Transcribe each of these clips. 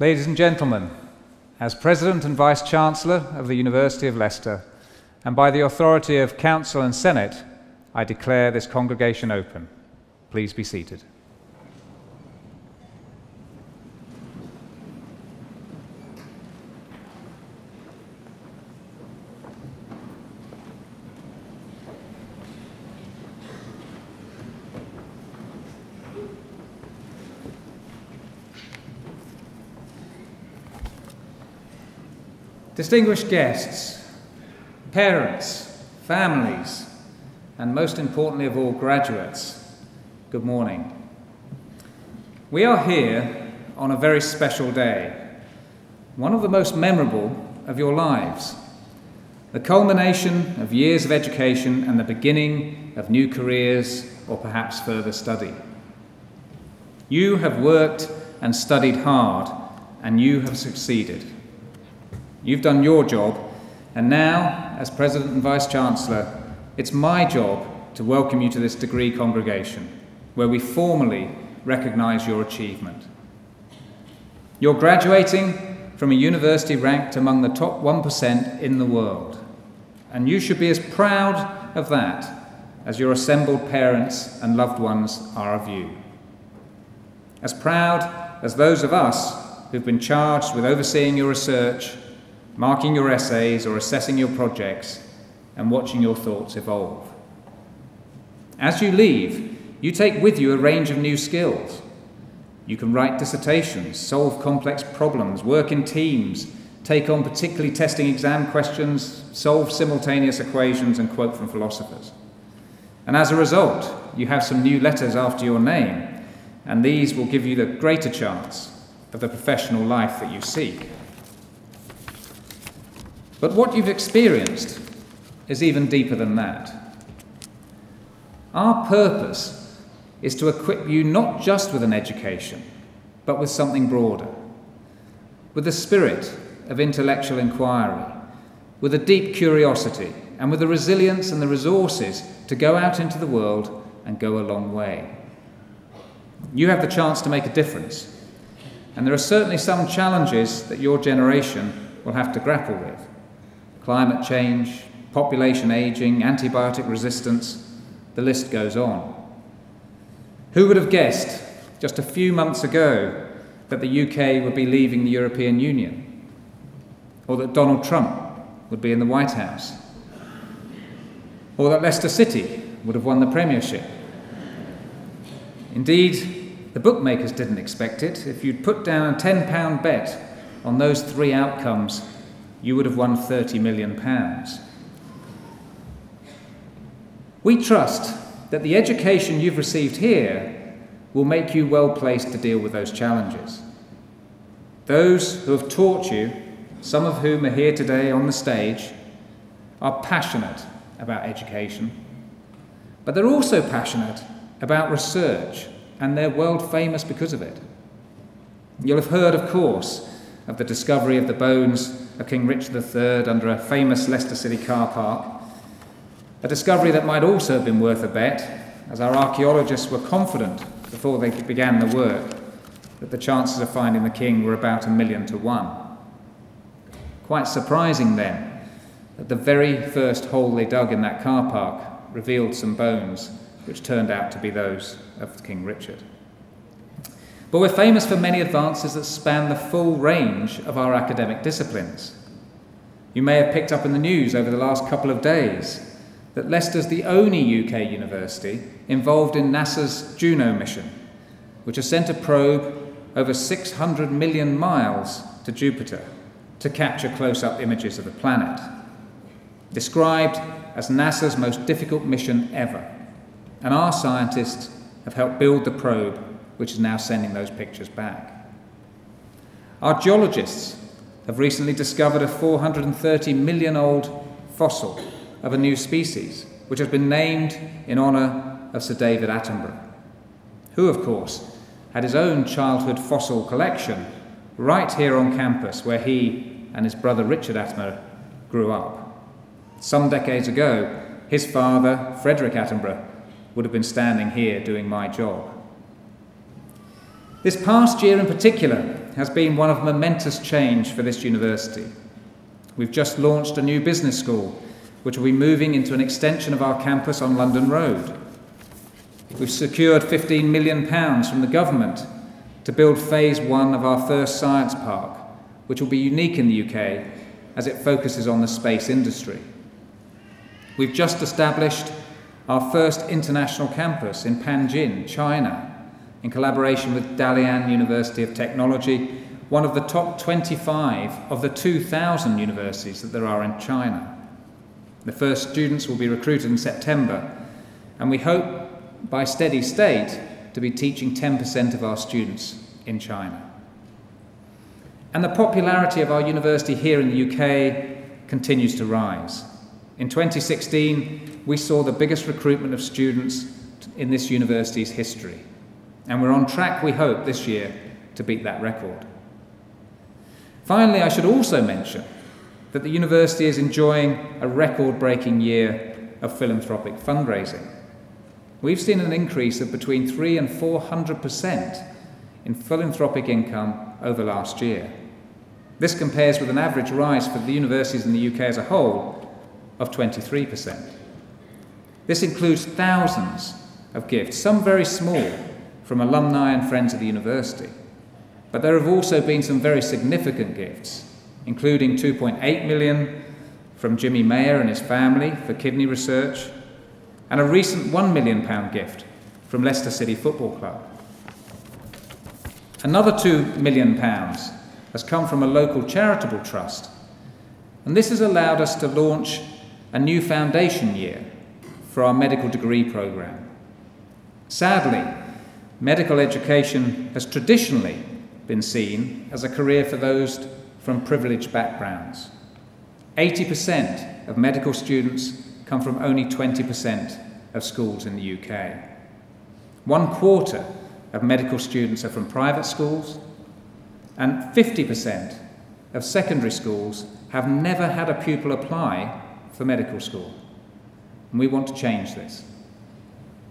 Ladies and gentlemen, as President and Vice-Chancellor of the University of Leicester, and by the authority of Council and Senate, I declare this congregation open. Please be seated. Distinguished guests, parents, families, and most importantly of all, graduates, good morning. We are here on a very special day, one of the most memorable of your lives, the culmination of years of education and the beginning of new careers or perhaps further study. You have worked and studied hard, and you have succeeded. You've done your job, and now, as President and Vice-Chancellor, it's my job to welcome you to this degree congregation, where we formally recognise your achievement. You're graduating from a university ranked among the top 1% in the world, and you should be as proud of that as your assembled parents and loved ones are of you. As proud as those of us who've been charged with overseeing your research, marking your essays or assessing your projects, and watching your thoughts evolve. As you leave, you take with you a range of new skills. You can write dissertations, solve complex problems, work in teams, take on particularly testing exam questions, solve simultaneous equations, and quote from philosophers. And as a result, you have some new letters after your name, and these will give you the greater chance of the professional life that you seek. But what you've experienced is even deeper than that. Our purpose is to equip you not just with an education, but with something broader, with a spirit of intellectual inquiry, with a deep curiosity, and with the resilience and the resources to go out into the world and go a long way. You have the chance to make a difference, and there are certainly some challenges that your generation will have to grapple with. Climate change, population ageing, antibiotic resistance, the list goes on. Who would have guessed just a few months ago that the UK would be leaving the European Union? Or that Donald Trump would be in the White House? Or that Leicester City would have won the Premiership? Indeed, the bookmakers didn't expect it. If you'd put down a £10 bet on those three outcomes, you would have won £30 million. We trust that the education you've received here will make you well placed to deal with those challenges. Those who have taught you, some of whom are here today on the stage, are passionate about education, but they're also passionate about research, and they're world famous because of it. You'll have heard, of course, of the discovery of the bones of King Richard III under a famous Leicester City car park, a discovery that might also have been worth a bet, as our archaeologists were confident before they began the work that the chances of finding the king were about 1 million to 1. Quite surprising then that the very first hole they dug in that car park revealed some bones which turned out to be those of King Richard. But we're famous for many advances that span the full range of our academic disciplines. You may have picked up in the news over the last couple of days that Leicester's the only UK university involved in NASA's Juno mission, which has sent a probe over 600 million miles to Jupiter to capture close-up images of the planet. Described as NASA's most difficult mission ever, and our scientists have helped build the probe which is now sending those pictures back. Our geologists have recently discovered a 430 million-year-old fossil of a new species, which has been named in honour of Sir David Attenborough, who, of course, had his own childhood fossil collection right here on campus, where he and his brother Richard Attenborough grew up. Some decades ago, his father, Frederick Attenborough, would have been standing here doing my job. This past year in particular has been one of momentous change for this university. We've just launched a new business school, which will be moving into an extension of our campus on London Road. We've secured £15 million from the government to build phase one of our first science park, which will be unique in the UK as it focuses on the space industry. We've just established our first international campus in Tianjin, China, in collaboration with Dalian University of Technology, one of the top 25 of the 2,000 universities that there are in China. The first students will be recruited in September, and we hope by steady state to be teaching 10% of our students in China. And the popularity of our university here in the UK continues to rise. In 2016, we saw the biggest recruitment of students in this university's history. And we're on track, we hope, this year to beat that record. Finally, I should also mention that the university is enjoying a record-breaking year of philanthropic fundraising. We've seen an increase of between 300% and 400% in philanthropic income over last year. This compares with an average rise for the universities in the UK as a whole of 23%. This includes thousands of gifts, some very small, from alumni and friends of the university. But there have also been some very significant gifts, including 2.8 million from Jimmy Mayer and his family for kidney research, and a recent £1 million gift from Leicester City Football Club. Another £2 million has come from a local charitable trust, and this has allowed us to launch a new foundation year for our medical degree programme. Sadly, medical education has traditionally been seen as a career for those from privileged backgrounds. 80% of medical students come from only 20% of schools in the UK. 1/4 of medical students are from private schools, and 50% of secondary schools have never had a pupil apply for medical school. And we want to change this.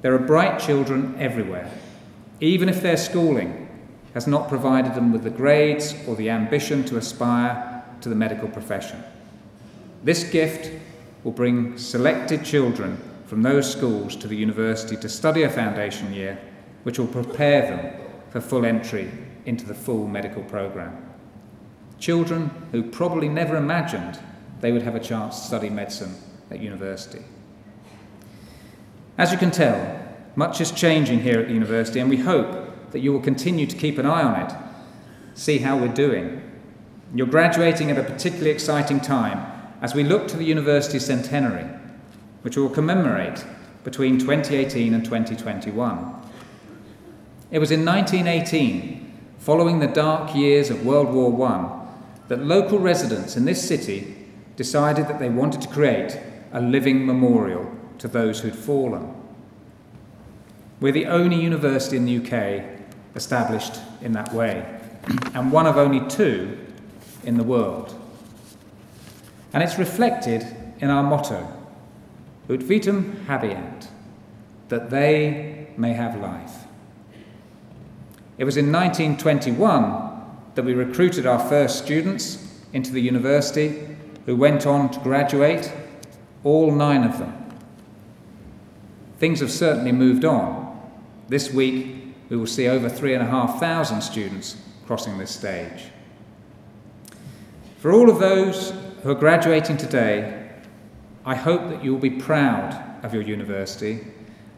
There are bright children everywhere, even if their schooling has not provided them with the grades or the ambition to aspire to the medical profession. This gift will bring selected children from those schools to the university to study a foundation year, which will prepare them for full entry into the full medical programme. Children who probably never imagined they would have a chance to study medicine at university. As you can tell, much is changing here at the university, and we hope that you will continue to keep an eye on it, see how we're doing. You're graduating at a particularly exciting time, as we look to the university centenary, which will commemorate between 2018 and 2021. It was in 1918, following the dark years of World War I, that local residents in this city decided that they wanted to create a living memorial to those who'd fallen. We're the only university in the UK established in that way, and one of only two in the world. And it's reflected in our motto, Ut vitam habeant, that they may have life. It was in 1921 that we recruited our first students into the university, who went on to graduate, all 9 of them. Things have certainly moved on. This week, we will see over 3,500 students crossing this stage. For all of those who are graduating today, I hope that you will be proud of your university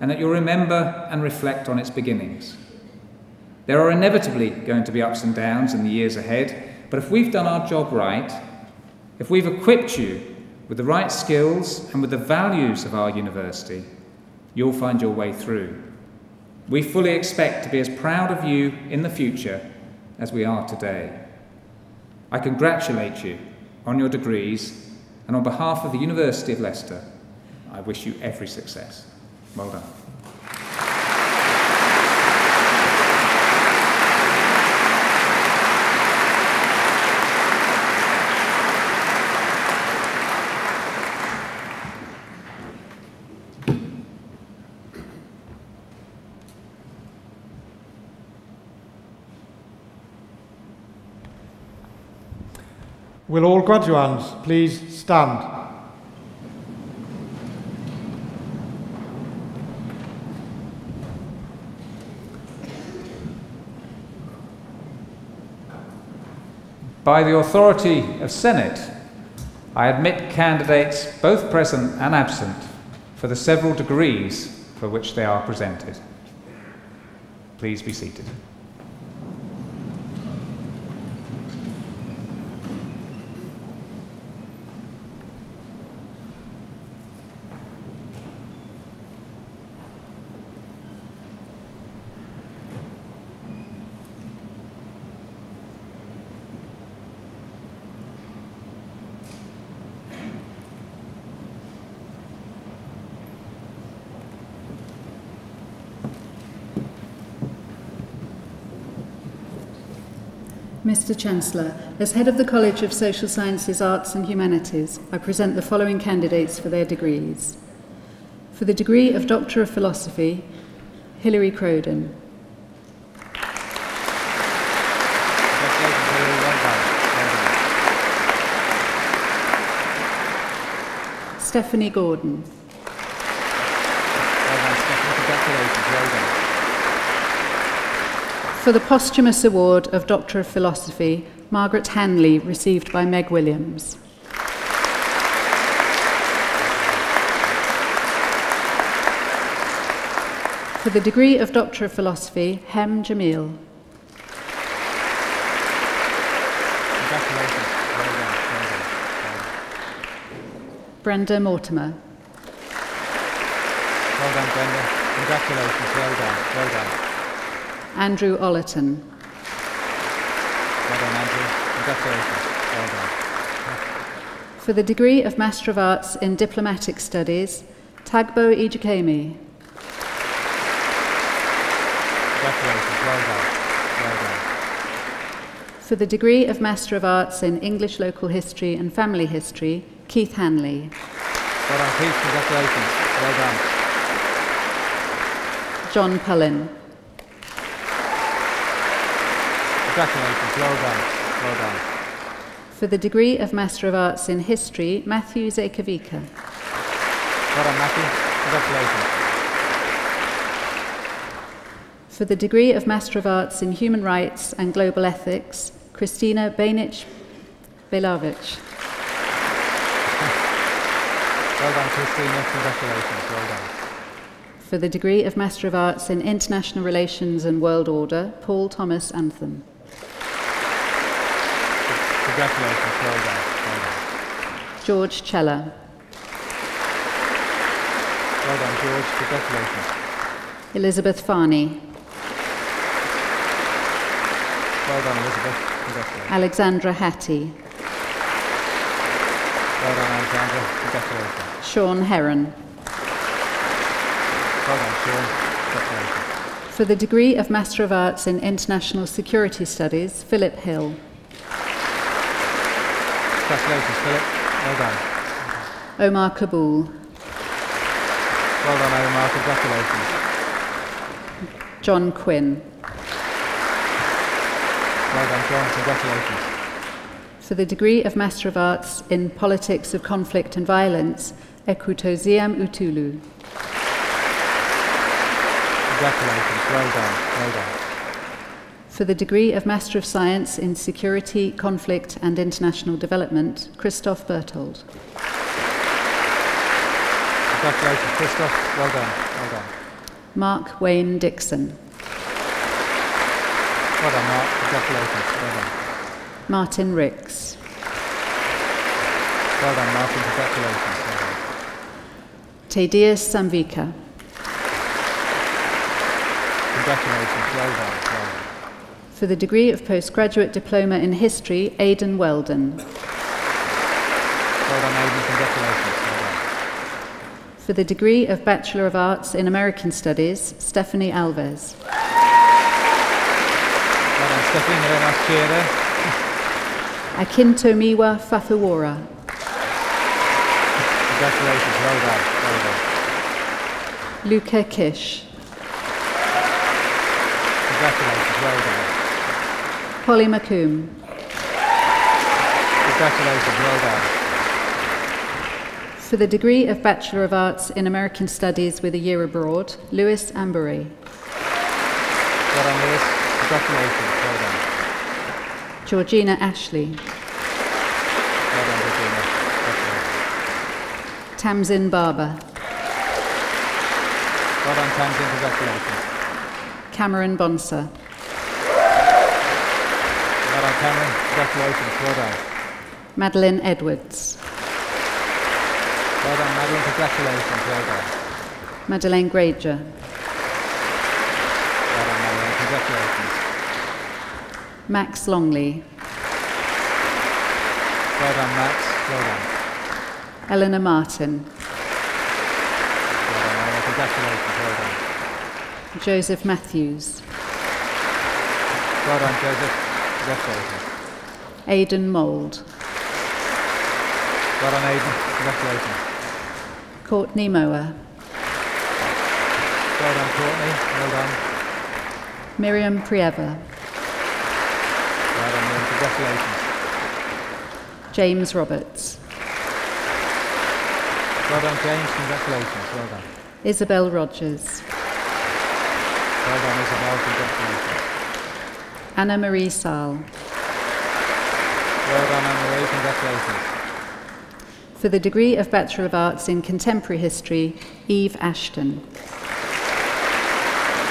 and that you'll remember and reflect on its beginnings. There are inevitably going to be ups and downs in the years ahead, but if we've done our job right, if we've equipped you with the right skills and with the values of our university, you'll find your way through. We fully expect to be as proud of you in the future as we are today. I congratulate you on your degrees, and on behalf of the University of Leicester, I wish you every success. Well done. Will all graduands please stand? By the authority of Senate, I admit candidates, both present and absent, for the several degrees for which they are presented. Please be seated. Mr. Chancellor, as head of the College of Social Sciences, Arts and Humanities, I present the following candidates for their degrees. For the degree of Doctor of Philosophy, Hilary Croden. Stephanie Gordon. For the posthumous award of Doctor of Philosophy, Margaret Hanley, received by Meg Williams. For the degree of Doctor of Philosophy, Hem Jamil. Congratulations. Well done. Well done. Brenda Mortimer. Well done, Brenda. Congratulations. Well done. Well done. Andrew Ollerton. Well done, Andrew. Congratulations. Well done. For the degree of Master of Arts in Diplomatic Studies, Tagbo Ejikemi. Congratulations. Well done. Well done. For the degree of Master of Arts in English Local History and Family History, Keith Hanley. Well done, Keith. Congratulations. Well done. John Pullin. Congratulations, well done, well done. For the degree of Master of Arts in History, Matthew Zekovica. Well done, Matthew. Congratulations. For the degree of Master of Arts in Human Rights and Global Ethics, Kristina Banić-Belavić. Well done, Kristina. Congratulations, well done. For the degree of Master of Arts in International Relations and World Order, Paul Thomas Anthem. Congratulations, well done. Well done. George Cella. Well done, George. Congratulations. Elizabeth Farney. Well done, Elizabeth. Congratulations. Alexandra Hattie. Well done, Alexandra. Congratulations. Sean Heron. Well done, Sean. Congratulations. For the degree of Master of Arts in International Security Studies, Philip Hill. Congratulations, Philip. Well done. Omar Kabul. Well done, Omar. Congratulations. John Quinn. Well done, John. Congratulations. For the degree of Master of Arts in Politics of Conflict and Violence, Ekutoziam Utulu. Congratulations. Well done. Well done. For the degree of Master of Science in Security, Conflict and International Development, Christoph Berthold. Congratulations, Christoph. Well done. Well done. Mark Wayne Dixon. Well done, Mark. Congratulations. Well done. Martin Ricks. Well done, Martin. Congratulations. Well done. Tedious Samvika. Congratulations. Well done. Well done. For the degree of Postgraduate Diploma in History, Aidan Weldon. Well done, Aidan. Congratulations. Well done. For the degree of Bachelor of Arts in American Studies, Stephanie Alves. Well done, Stephanie. Very nice cheer there. Akintomiwa Fafawora. Congratulations. Well done. Well done. Luca Kish. Congratulations. Well done. Polly McComb. Congratulations, Congratulations, well done. For the degree of Bachelor of Arts in American Studies with a year abroad, Lewis Ambury. Well done, Lewis. Congratulations, well done. Georgina Ashley. Well done, Georgina. Congratulations. Tamsin Barber. Well done, Tamsin. Congratulations. Cameron Bonser. Well done, Cameron. Congratulations. Well done. Madeline Edwards. Well done, Madeline. Congratulations. Well done. Madeleine Granger. Well done, Madeline. Congratulations. Max Longley. Well done, Max. Well done. Eleanor Martin. Well done, Eleanor. Congratulations. Well done. Joseph Matthews. Well done, Joseph. Congratulations. Aidan Mould. Well done, Aidan. Congratulations. Courtney Mower. Well done, Courtney. Well done. Miriam Prieva. Well done, Miriam. Congratulations. James Roberts. Well done, James. Congratulations. Well done. Isabel Rogers. Well done, Isabel. Congratulations. Anna Marie Saal. Well done, Anna Marie. Congratulations. For the degree of Bachelor of Arts in Contemporary History, Eve Ashton.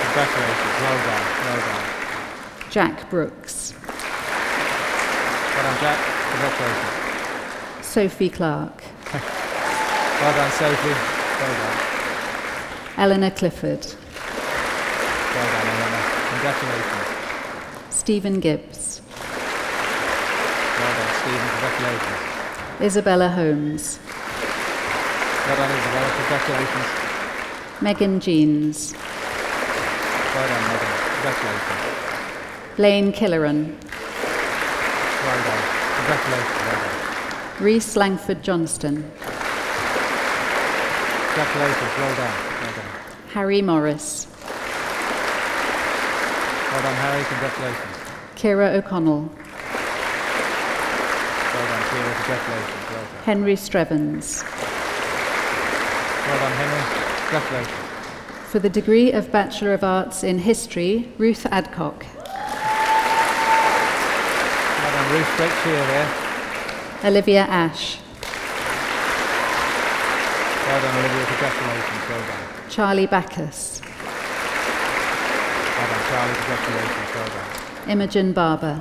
Congratulations. Well done. Well done. Jack Brooks. Well done, Jack. Congratulations. Sophie Clark. Well done, Sophie. Well done. Eleanor Clifford. Well done, Eleanor. Congratulations. Stephen Gibbs. Well done, Stephen. Congratulations. Isabella Holmes. Well done, Isabella. Congratulations. Megan Jeans. Well done, Megan. Congratulations. Blaine Killeran. Well done. Congratulations. Well done. Rhys Langford Johnston. Congratulations. Well done. Well done. Harry Morris. Well done, Harry. Congratulations. Kira O'Connell. Well done, Kira. Congratulations. Well done. Henry Strevens. Well done, Henry. Congratulations. For the degree of Bachelor of Arts in History, Ruth Adcock. Well done, Ruth. Great cheer there. Olivia Ash. Well done, Olivia. Congratulations. Well done. Charlie Backus. Well done, Charlie. Congratulations. Well done. Imogen Barber.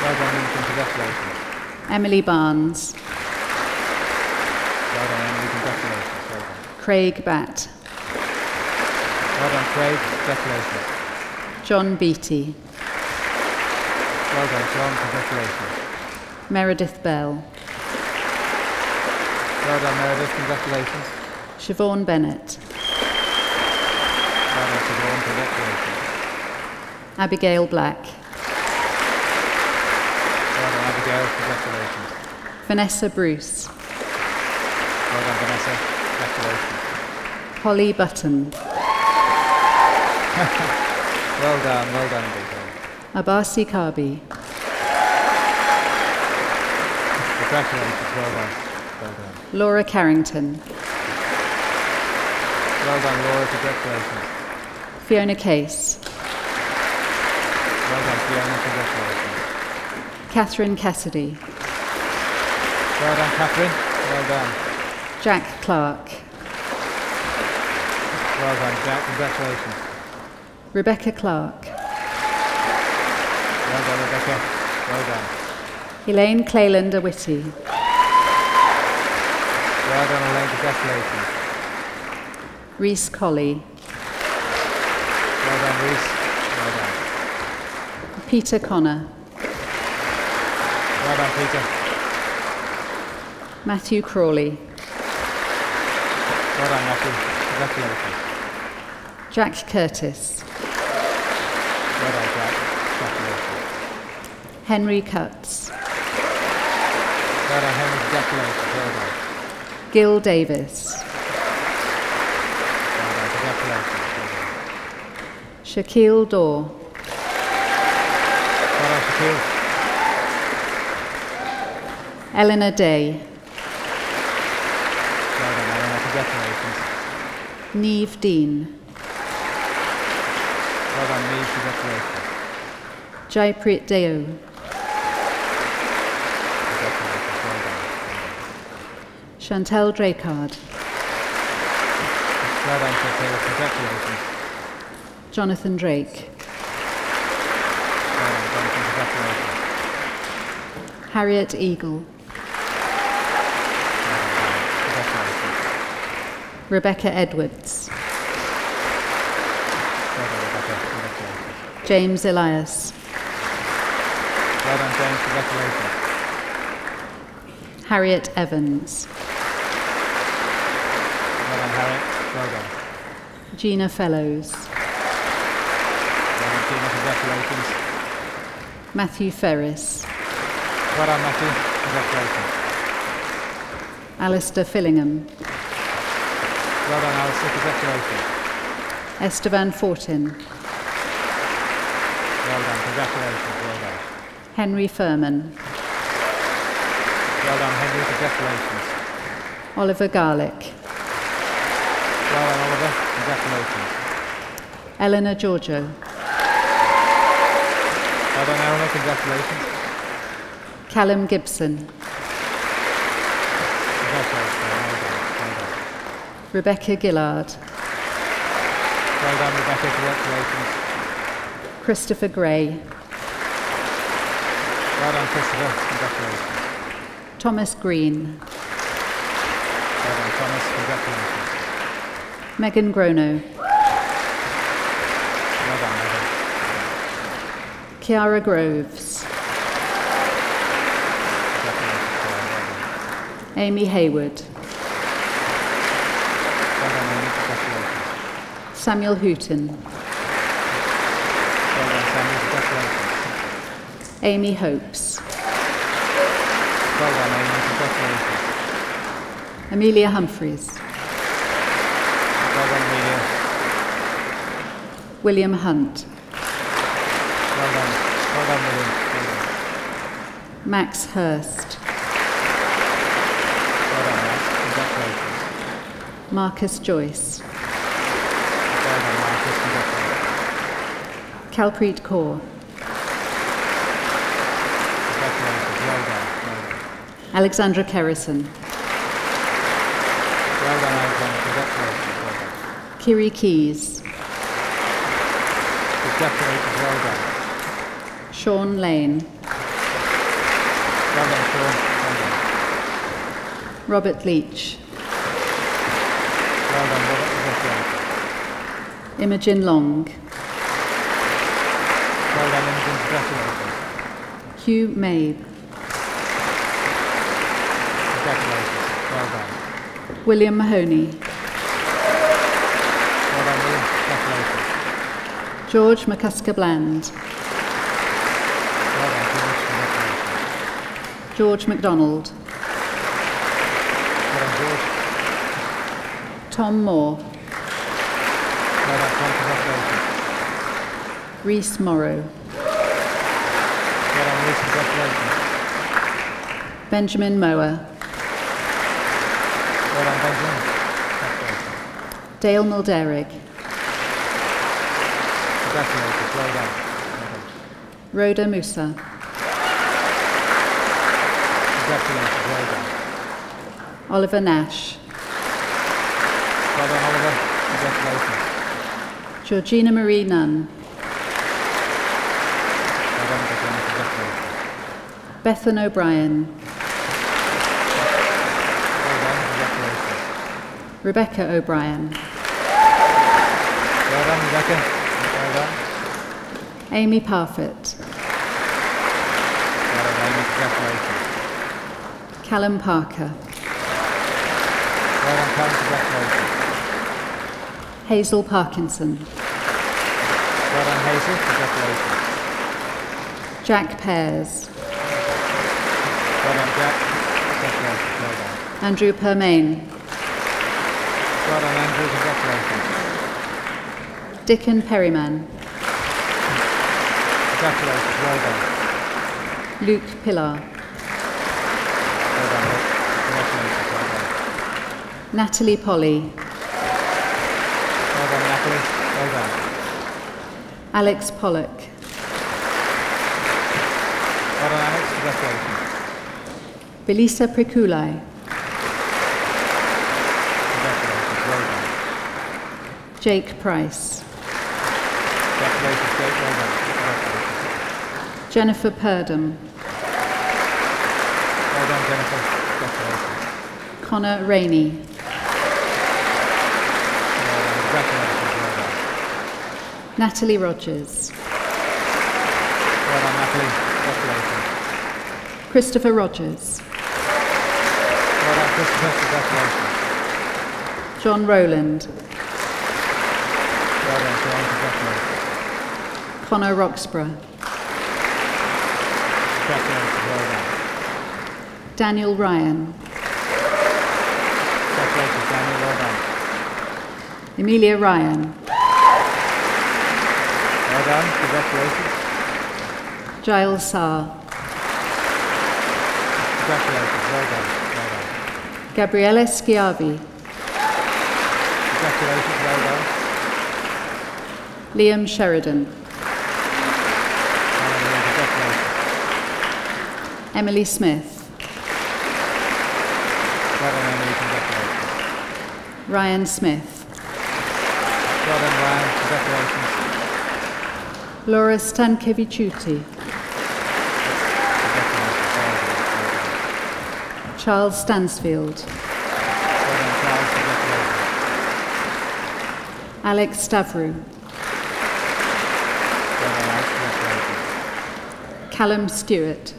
Well done, Imogen. Congratulations. Emily Barnes. Well done, Emily. Congratulations. Well done. Craig Batt. Well done, Craig. Congratulations. John Beattie. Well done, John. Congratulations. Meredith Bell. Well done, Meredith. Congratulations. Siobhan Bennett. Abigail Black. Well done, Abigail. Congratulations. Vanessa Bruce. Well done, Vanessa. Congratulations. Holly Button. Well done. Well done, Abigail. Abasi Kabi. Congratulations. Well done. Well done. Laura Carrington. Well done, Laura. Congratulations. Fiona Case. Well done, Fiona. Congratulations. Catherine Cassidy. Well done, Catherine. Well done. Jack Clark. Well done, Jack. Congratulations. Rebecca Clark. Well done, Rebecca. Well done. Elaine Clayland-Awitty. Well done, Elaine. Congratulations. Rhys Colley. Well done, Rhys. Well done. Peter Connor. Well done, Peter. Matthew Crawley. Well done, Matthew. Congratulations. Jack Curtis. Well done, Jack. Congratulations. Henry Cutts. Well done, Henry. Congratulations. Well done. Gil Davis. Well done. Congratulations. Shaquille Dorr. Well done, Shaquille. Eleanor Day. Well done, Eleanor. Congratulations. Neve Dean. Well done, Neve. Congratulations. Jaipreet Deo. Congratulations. Well done. Chantelle Draycard. Well done, Chantelle. Congratulations. Jonathan Drake. Harriet Eagle. Rebecca Edwards. James Elias. Well done, James. Congratulations. Harriet Evans. Well done, Harriet. Well done. Gina Fellows. Well done, Gina. Congratulations. Matthew Ferris. Well done, Matthew. Congratulations. Alistair Fillingham. Well done, Alistair. Congratulations. Estevan Fortin. Well done. Congratulations. Well done. Henry Furman. Well done, Henry. Congratulations. Oliver Garlick. Well done, Oliver. Congratulations. Eleanor Giorgio. Well done, Eleanor. Congratulations. Callum Gibson. Well done. Rebecca Gillard. Well done, Rebecca. Congratulations. Christopher Gray. Well done, Christopher. Congratulations. Thomas Green. Well done, Thomas. Congratulations. Megan Gronow. Well done, Megan. Kiara Groves. Amy Hayward. Well done, Amy. Congratulations. Samuel Hooton. Well done, Samuel. Congratulations. Amy Hopes. Well done, Amy. Congratulations. Amelia Humphreys. Well done, Amelia. William Hunt. Well done. Well done, William. Well done. Max Hurst. Marcus Joyce. Well done, Marcus. Congratulations. Kalpreet Kaur. Congratulations. Well done. Well done. Alexandra Kerrison. Well done, Alexandra. Congratulations. Well done. Kiri Keyes. Congratulations. Well done. Sean Lane. Well done, Sean. Well done. Robert Leach. Well done, Robert. Imogen Long. Well done, Imogen. Congratulations. Hugh Mabe. Congratulations. Well done. William Mahoney. Well done, William. Congratulations. George McCusker Bland. Well done, George. Congratulations. George MacDonald. Tom Moore. Well done, Tom. Congratulations. Rhys Morrow. Well done, Rhys. Congratulations. Benjamin Mower. Well done, Benjamin. Congratulations. Dale Mulderig. Congratulations. Well done. Rhoda Musa. Congratulations. Well done. Oliver Nash. Well done, Oliver. Congratulations. Georgina Marie Nunn. Well done, Georgina. Congratulations. Bethan O'Brien. Well done. Congratulations. Rebecca O'Brien. Well done, Rebecca. Well done. Amy Parfitt. Well done, Amy. Congratulations. Callum Parker. Well done, Callum. Congratulations. Hazel Parkinson. Well done, Hazel. Congratulations. Jack Pears. Well done, Jack. Congratulations. Well done. Andrew Permain. Well done, Andrew. Congratulations. Dickon Perryman. Congratulations. Well done. Luke Pillar. Natalie Polly. Well done, Natalie. Well done. Alex Pollock. Well done, Alex. Congratulations. Belisa Prikulai. Congratulations. Well done. Jake Price. Congratulations, Jake. Well done. Congratulations. Jennifer Purdom. Well done, Jennifer. Congratulations. Connor Rainey. Natalie Rogers. Well done, Natalie. Congratulations. Christopher Rogers. Well done, Christopher. Congratulations. John Rowland. Well done, John. Congratulations. Connor Roxburgh. Congratulations. Well done. Daniel Ryan. Congratulations, Daniel. Well done. Emilia Ryan. Well done, congratulations. Giles Saar. Congratulations, well done. Well done. Gabriele Schiavi. Congratulations, well done. Liam Sheridan. Well done, congratulations. Emily Smith. Well done, Emily, congratulations. Ryan Smith. Well done, Ryan, congratulations. Laura Stankevichuti. Charles Stansfield. Alex Stavrou. Callum Stewart.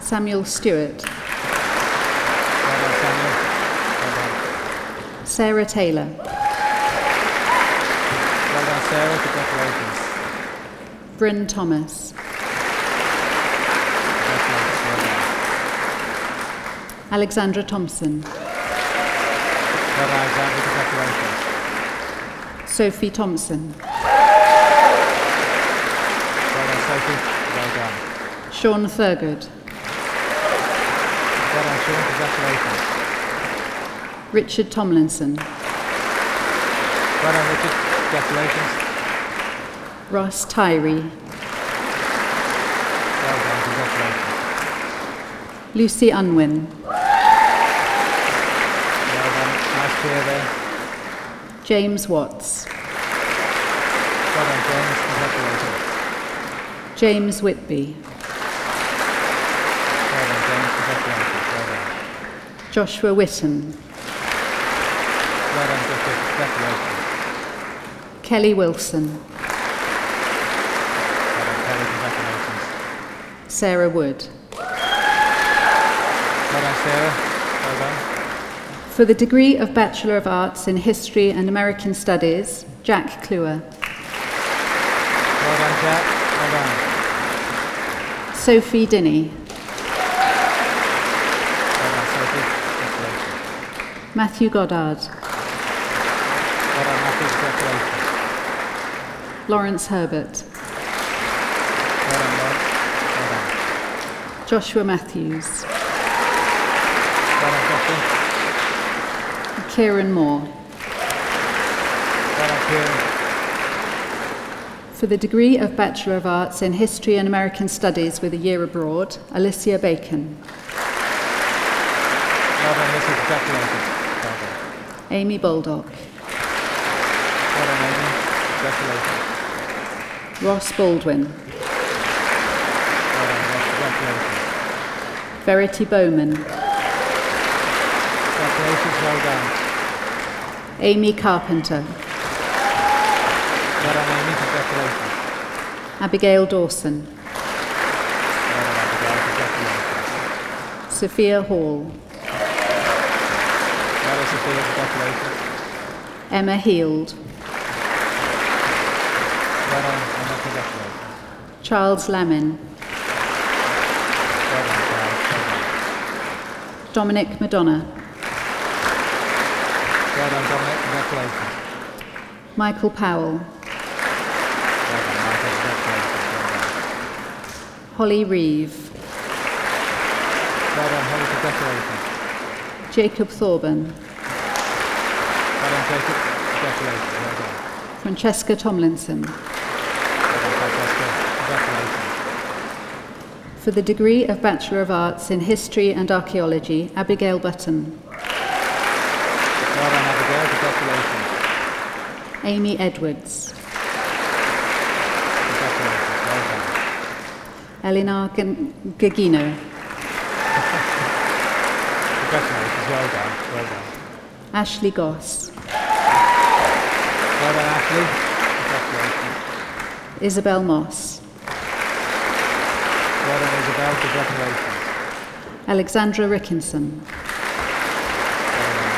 Samuel Stewart. Sarah Taylor. Sarah, congratulations. Bryn Thomas. Congratulations. Alexandra Thompson. Alexandra, congratulations. Sophie Thompson. Well done, Sophie. Well done. Sean Thurgood. Well done, Sean. Congratulations. Richard Tomlinson. Well done, Richard. Congratulations. Ross Tyree. Well done, congratulations. Lucy Unwin. Well done, nice cheer there. James Watts. Well done, James, congratulations. James Whitby. Well done, James, congratulations. Well done. Joshua Whitton. Well done, Joshua, congratulations. Kelly Wilson. Well done, Kelly, congratulations. Sarah Wood. Well done, Sarah. Well done. For the degree of Bachelor of Arts in History and American Studies, Jack Kluwer. Well done, Jack. Well done. Sophie Dinney. Well done, Sophie. Congratulations. Matthew Goddard. Well done, Matthew. Congratulations. Lawrence Herbert. Well done, Lawrence. Well done. Joshua Matthews. Well done, Joshua. Kieran Moore. Well done, Kieran. For the degree of Bachelor of Arts in History and American Studies with a year abroad, Alicia Bacon. Well done, Alicia. Congratulations. Well done. Amy Baldock. Well done, Amy. Congratulations. Ross Baldwin. Well done, Ross. Congratulations. Verity Bowman. Congratulations, well done. Amy Carpenter. Well done, Amy, congratulations. Abigail Dawson. Well done, Abigail, congratulations. Sophia Hall. Well done, Sophia, congratulations. Emma Heald. Well done. Charles Lamin. Well done, Charles. Well done. Dominic Madonna. Well done, Dominic. Congratulations. Michael Powell. Well done, Michael. Congratulations. Well done. Holly Reeve. Well Well done, Heritage Decorator. Jacob Thorburn. Well done, Jacob. Congratulations. Well done. Francesca Tomlinson. Well done, Francesca. Congratulations. For the degree of Bachelor of Arts in History and Archaeology, Abigail Button. Well done, Abigail. Congratulations. Amy Edwards. Congratulations. Well done. Eleanor Gagino. Congratulations, well done, well done. Ashley Goss. Well done, Ashley. Congratulations. Isabel Moss. Well done, Isabel. Congratulations. Alexandra Rickinson. Well done,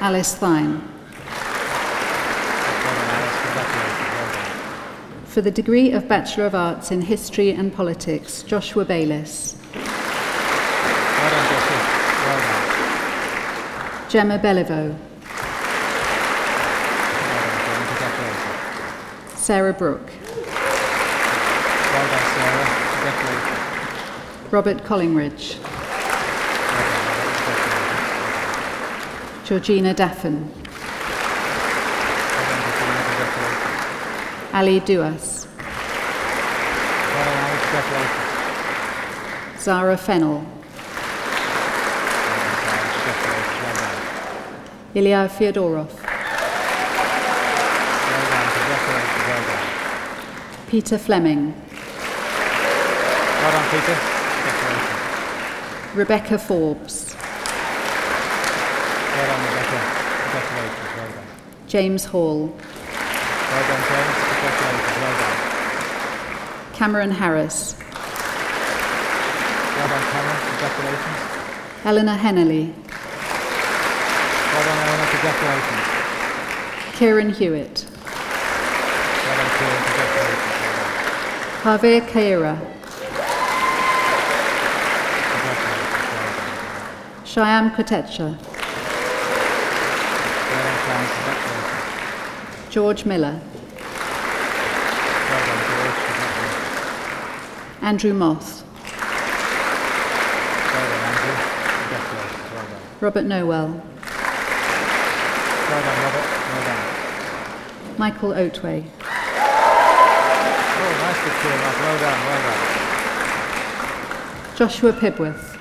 Alice Thine. Well done, Alice. Congratulations, well done. For the degree of Bachelor of Arts in History and Politics, Joshua Bayliss. Gemma Belliveau. Well, Sarah Brooke. Well done, Sarah. Robert Collingridge. Well, Georgina Daffin. Well, Ali Duas. Well, Zara Fennell. Ilya Fyodorov. Well done, congratulations, well done. Peter Fleming. Well done, Peter. Congratulations. Rebecca Forbes. Well done, Rebecca. Congratulations, well done. James Hall. Well done, James. Congratulations, well done. Cameron Harris. Well done, Cameron. Congratulations. Eleanor Hennerly. Well done, Eleanor, congratulations. Kieran Hewitt. Well done, Kieran, congratulations. Harveer Kaira. Congratulations, well done. Shyam Kotecha. Well done, Shyam, congratulations. George Miller. Well done, George, congratulations. Andrew Moss. Well done, Andrew, congratulations, well done. Robert Nowell. Well done, Robert. Well done. Michael Oatway. Oh, nice to see you, Mark. Well done, well done. Joshua Pibworth.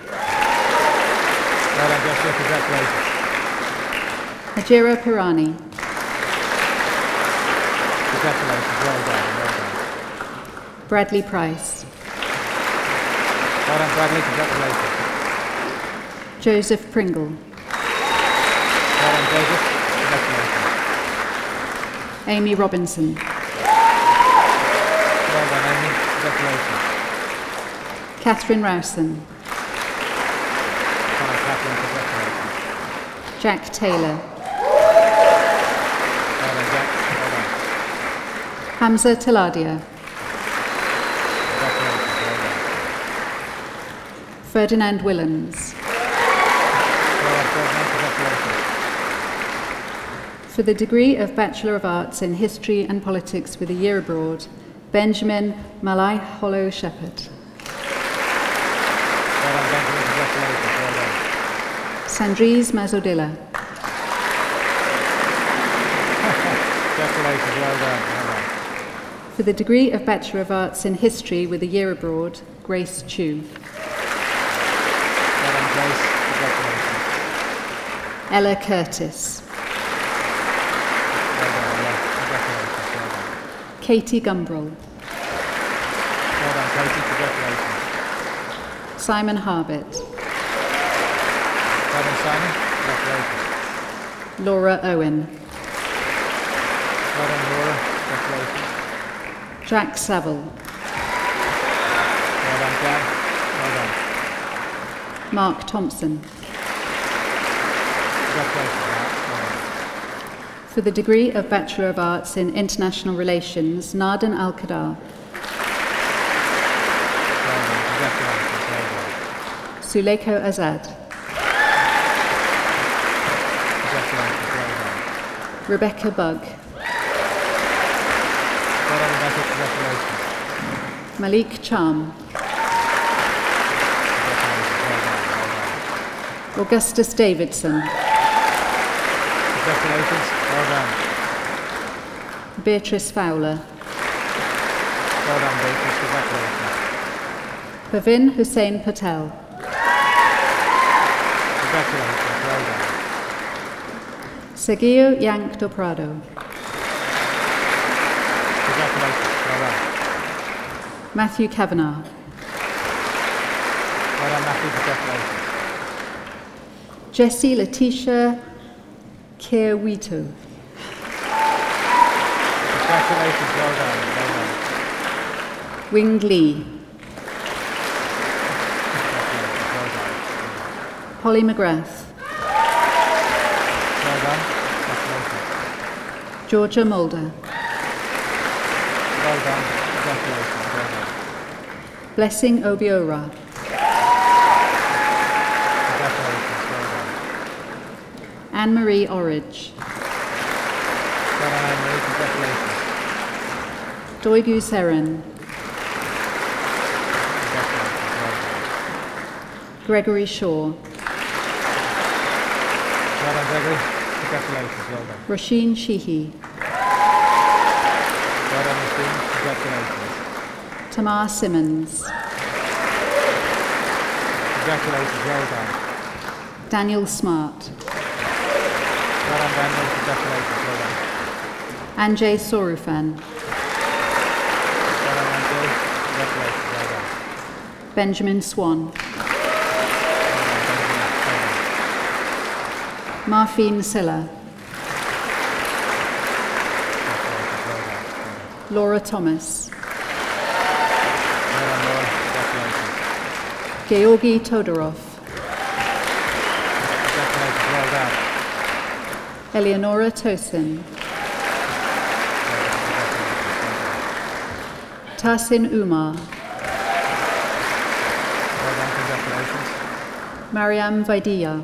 Well done, Joshua. Congratulations. Ajira Pirani. Congratulations. Well done, well done. Bradley Price. Well done, Bradley. Congratulations. Joseph Pringle. Well done, Joseph. Amy Robinson. Well done, Amy. Congratulations. Catherine Rowson. Well done, Catherine. Congratulations. Jack Taylor. Well done, Jack. Well done. Hamza Taladia. Congratulations. Well done. Ferdinand Willans. Well done, Ferdinand. Congratulations. For the degree of Bachelor of Arts in History and Politics with a Year Abroad, Benjamin Malai-Hollow-Shepherd. Well done, Benjamin. Congratulations. Well done. Sandrine Mazodilla. Congratulations. Well done. Well done. For the degree of Bachelor of Arts in History with a Year Abroad, Grace Chu. Well done, Grace. Congratulations. Ella Curtis. Katie Gumbrell. Well done, Katie. Congratulations. Simon Harbett. Well done, Simon. Congratulations. Laura Owen. Well done, Laura. Congratulations. Jack Saville. Well done, Jack. Well done. Mark Thompson. Congratulations, Mark. For the degree of Bachelor of Arts in International Relations, Naden Al-Qadar. Well done. Suleiko Azad. Well done. Rebecca Bug. Well done, Rebecca. Congratulations. Malik Charm. Well Augustus Davidson. Congratulations. Well done. Beatrice Fowler. Well done, Beatrice. Congratulations. Pravin Hussain Patel. Congratulations. Well done. Sergio Yank do Prado. Congratulations. Well done. Matthew Kavanagh. Well done, Matthew. Congratulations. Jessie Letitia Kerwito. Congratulations, well done, well done. Wing Lee. Congratulations, well done. Polly McGrath. Well done, congratulations. Georgia Mulder. Well done, congratulations, well done. Blessing Obiora. Anne-Marie Orridge. Well done, Anne-Marie. Congratulations. Doigu Seren. Congratulations. Gregory Shaw. Well done, Gregory. Congratulations. Well done. Roisin Sheehy. Well done, Roisin. Congratulations. Tamar Simmons. Congratulations. Well done. Daniel Smart. Well done, Daniel. Congratulations. Well done. Anjay Sorufan. Well done, Anjay. Congratulations. Well done. Benjamin Swan. Well done, Benjamin. Well done. Marfine Silla. Congratulations. Well done. Well done. Laura Thomas. Well done, Laura. Congratulations. Georgi Todorov. Congratulations. Well done. Eleonora Tosin. Tasin Umar. Well done, congratulations. Mariam Vaidiya. Well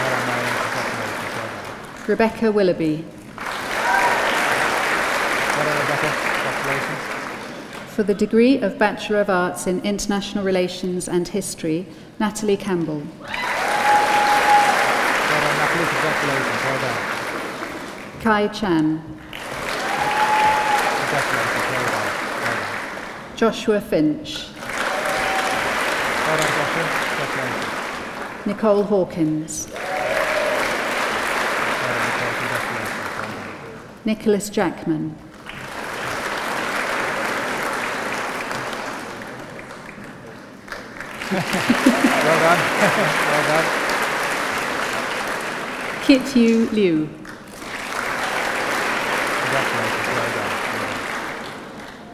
done, Mariam, congratulations. Well done. Rebecca Willoughby. Well done, Rebecca, congratulations. For the degree of Bachelor of Arts in International Relations and History, Natalie Campbell. Congratulations, well done. Kai Chan. Congratulations, well done. Well done. Joshua Finch. Well done, Joshua. Congratulations. Nicole Hawkins. Well done, Nicole. Congratulations, well done. Nicholas Jackman. Well done. Well done. Kit Yu Liu. Congratulations, well done. Well done.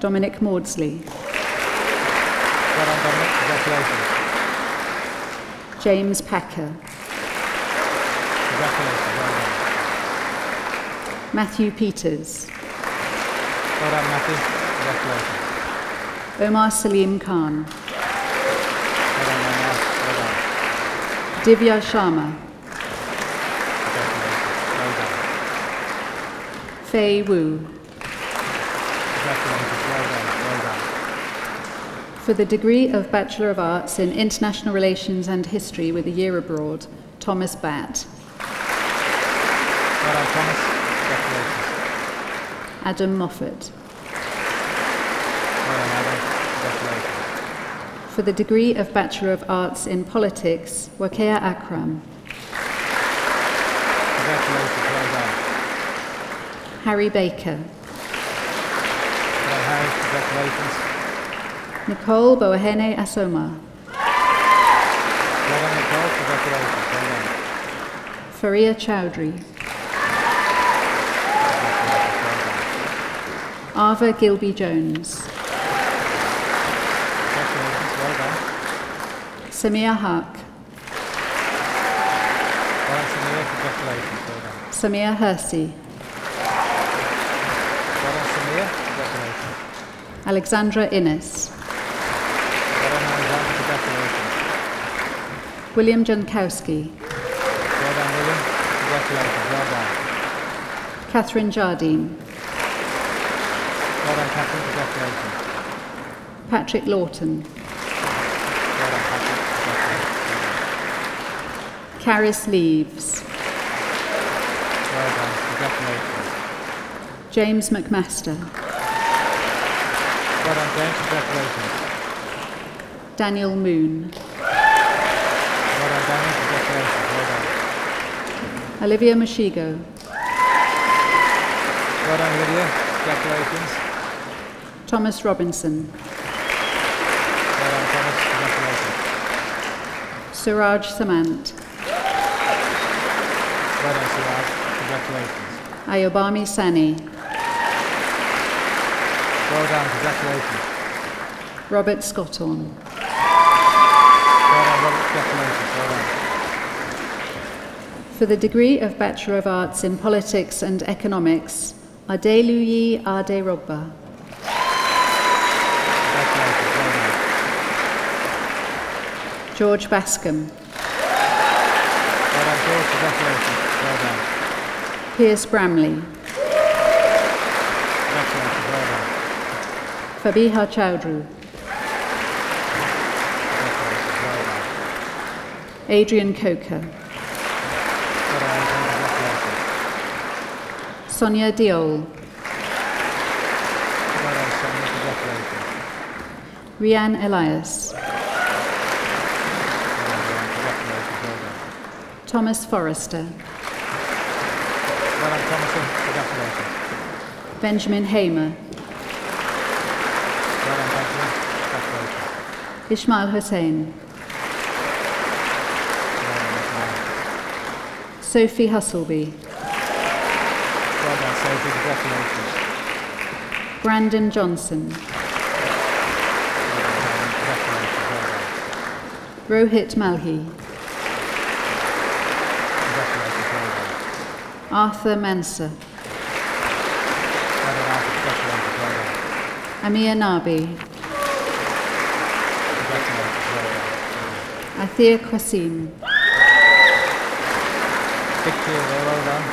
Dominic Maudsley. Well done, Dominic. Congratulations. James Packer. Congratulations, well done. Matthew Peters. Well done, Matthew. Congratulations. Omar Salim Khan. Well done, Omar. Well done. Divya Sharma. Fei Wu. Congratulations, well done, well done. For the degree of Bachelor of Arts in International Relations and History with a Year Abroad, Thomas Batt. Well done, Thomas. Congratulations. Adam Moffat. Well done, Adam. Congratulations. For the degree of Bachelor of Arts in Politics, Wakea Akram. Congratulations. Harry Baker. Hello, Harry. Congratulations. Nicole Boahene Asoma. Well done, Nicole. Congratulations. Well done. Faria Chowdhury. Well done. Arva Gilby Jones. Congratulations. Well done. Samir Hark. Well done, Samir. Congratulations. Well done. Samir Hersey. Alexandra Innes. Well done, Alexandra. Congratulations. William Jankowski. Well done, William. Congratulations. Well done. Catherine Jardine. Well done, Catherine. Congratulations. Patrick Lawton. Well done, Patrick. Congratulations. Carrie Leaves. Well done. Congratulations. James McMaster. Well done, James. Congratulations. Daniel Moon. Well done, Daniel. Congratulations. Well done. Olivia Mashigo. Well done, Olivia. Congratulations. Thomas Robinson. Well done, Thomas. Congratulations. Suraj Samant. Well done, Suraj. Congratulations. Ayobami Sani. Well done. Congratulations. Robert Scottorn. Well done, Robert. Congratulations. Well done. For the degree of Bachelor of Arts in Politics and Economics, Adeluyi Aderobba. George Bascom. Well done, George. Congratulations. Well done. Pierce Bramley. Congratulations. Well done. Fabiha Chowdhury. Congratulations. Well done. Adrian Coker. Sonia Diol. Well done, Sonia. Congratulations. Rianne Elias. Well done, congratulations. Well done. Thomas Forrester. Well done, Thomas. Congratulations. Benjamin Hamer. Well done, Benjamin. Congratulations. Ismail Hussain. Well done, Ismail. Sophie Husselby. Well done, Sophie. Congratulations. Brandon Johnson. Well done, congratulations. Well done. Rohit Malhi. Congratulations. Well done. Arthur Manser. Well done, Arthur. Congratulations. Well done. Amir Nabi. Congratulations. Well done. Athir Qasim. Big deal there. Well done.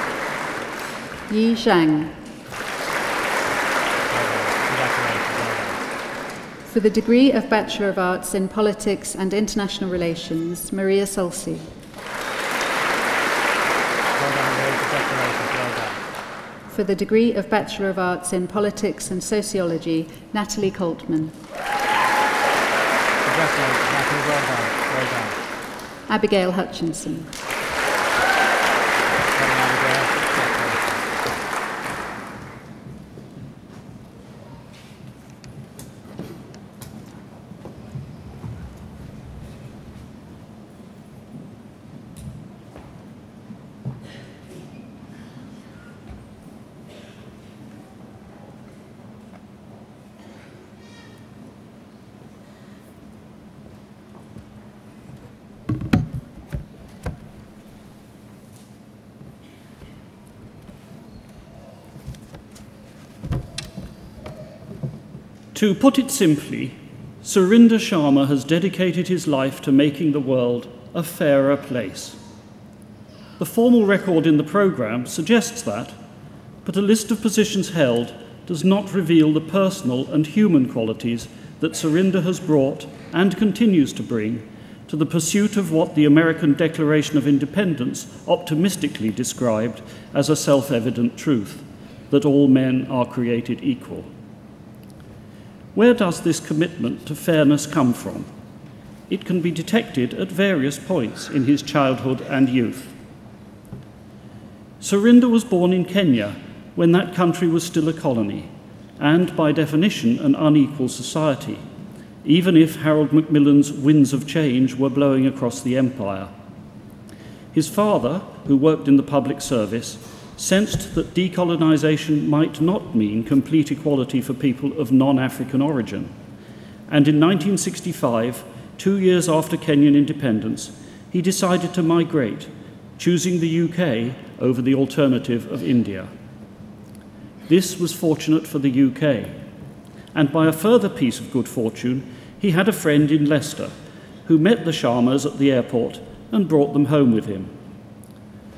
Yi Zhang. For the degree of Bachelor of Arts in Politics and International Relations, Maria Sulci. For the degree of Bachelor of Arts in Politics and Sociology, Natalie Coltman. Congratulations, Natalie. Well done. Well done. Abigail Hutchinson. To put it simply, Surinder Sharma has dedicated his life to making the world a fairer place. The formal record in the programme suggests that, but a list of positions held does not reveal the personal and human qualities that Surinder has brought and continues to bring to the pursuit of what the American Declaration of Independence optimistically described as a self-evident truth, that all men are created equal. Where does this commitment to fairness come from? It can be detected at various points in his childhood and youth. Surinder was born in Kenya when that country was still a colony, and by definition an unequal society, even if Harold Macmillan's winds of change were blowing across the empire. His father, who worked in the public service, sensed that decolonization might not mean complete equality for people of non-African origin. And in 1965, 2 years after Kenyan independence, he decided to migrate, choosing the UK over the alternative of India. This was fortunate for the UK. And by a further piece of good fortune, he had a friend in Leicester who met the Sharmas at the airport and brought them home with him.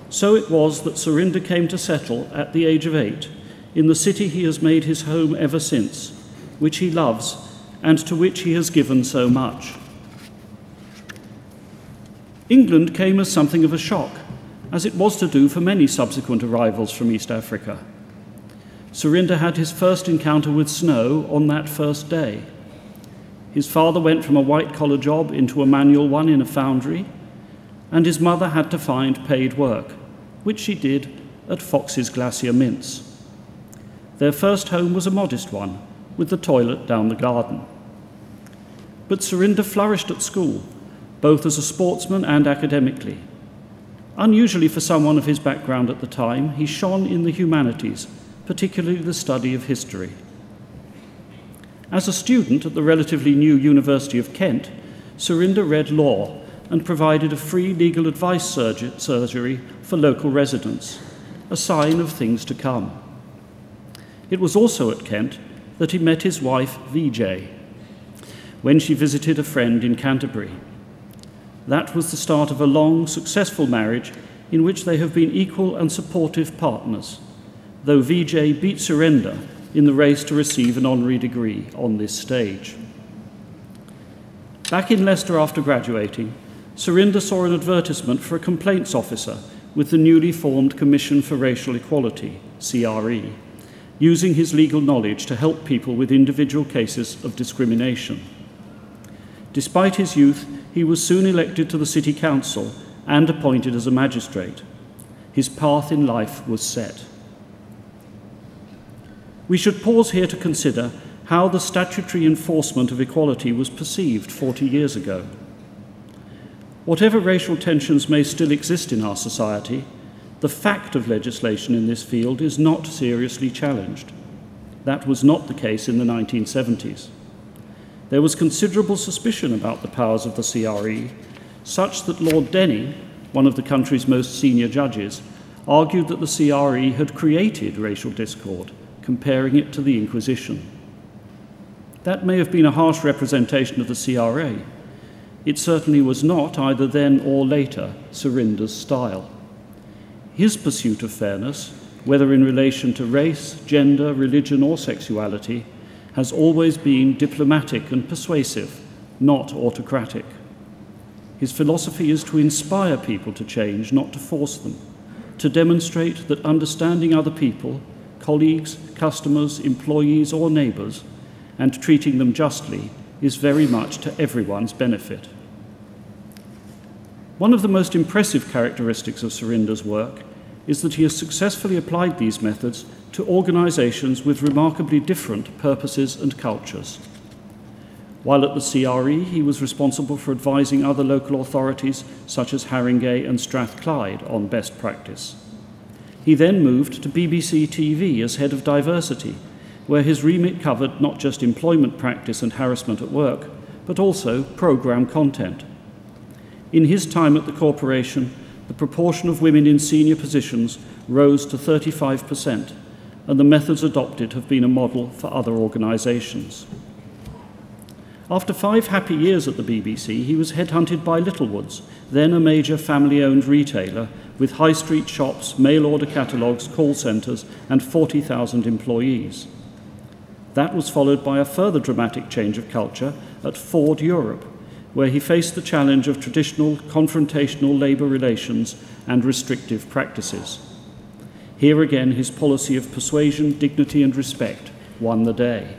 So it was that Surinder came to settle at the age of 8 in the city he has made his home ever since, which he loves and to which he has given so much. England came as something of a shock, as it was to do for many subsequent arrivals from East Africa. Surinder had his first encounter with snow on that first day. His father went from a white-collar job into a manual one in a foundry, and his mother had to find paid work, which she did at Fox's Glacier Mints. Their first home was a modest one, with the toilet down the garden. But Surinder flourished at school, both as a sportsman and academically. Unusually for someone of his background at the time, he shone in the humanities, particularly the study of history. As a student at the relatively new University of Kent, Surinder read law and provided a free legal advice surgery for local residents, a sign of things to come. It was also at Kent that he met his wife, Vijay, when she visited a friend in Canterbury. That was the start of a long, successful marriage in which they have been equal and supportive partners, though Vijay beat Surinder in the race to receive an honorary degree on this stage. Back in Leicester after graduating, Surinder saw an advertisement for a complaints officer with the newly formed Commission for Racial Equality, CRE, using his legal knowledge to help people with individual cases of discrimination. Despite his youth, he was soon elected to the City Council and appointed as a magistrate. His path in life was set. We should pause here to consider how the statutory enforcement of equality was perceived 40 years ago. Whatever racial tensions may still exist in our society, the fact of legislation in this field is not seriously challenged. That was not the case in the 1970s. There was considerable suspicion about the powers of the CRE, such that Lord Denning, one of the country's most senior judges, argued that the CRE had created racial discord, comparing it to the Inquisition. That may have been a harsh representation of the CRA. It certainly was not, either then or later, Surinder's style. His pursuit of fairness, whether in relation to race, gender, religion, or sexuality, has always been diplomatic and persuasive, not autocratic. His philosophy is to inspire people to change, not to force them, to demonstrate that understanding other people, colleagues, customers, employees, or neighbours, and treating them justly is very much to everyone's benefit. One of the most impressive characteristics of Surinder's work is that he has successfully applied these methods to organisations with remarkably different purposes and cultures. While at the CRE, he was responsible for advising other local authorities, such as Haringey and Strathclyde, on best practice. He then moved to BBC TV as head of diversity, where his remit covered not just employment practice and harassment at work, but also programme content. In his time at the corporation, the proportion of women in senior positions rose to 35%, and the methods adopted have been a model for other organisations. After 5 happy years at the BBC, he was headhunted by Littlewoods, then a major family-owned retailer with high street shops, mail-order catalogues, call centres, and 40,000 employees. That was followed by a further dramatic change of culture at Ford Europe, where he faced the challenge of traditional confrontational labour relations and restrictive practices. Here again, his policy of persuasion, dignity, and respect won the day.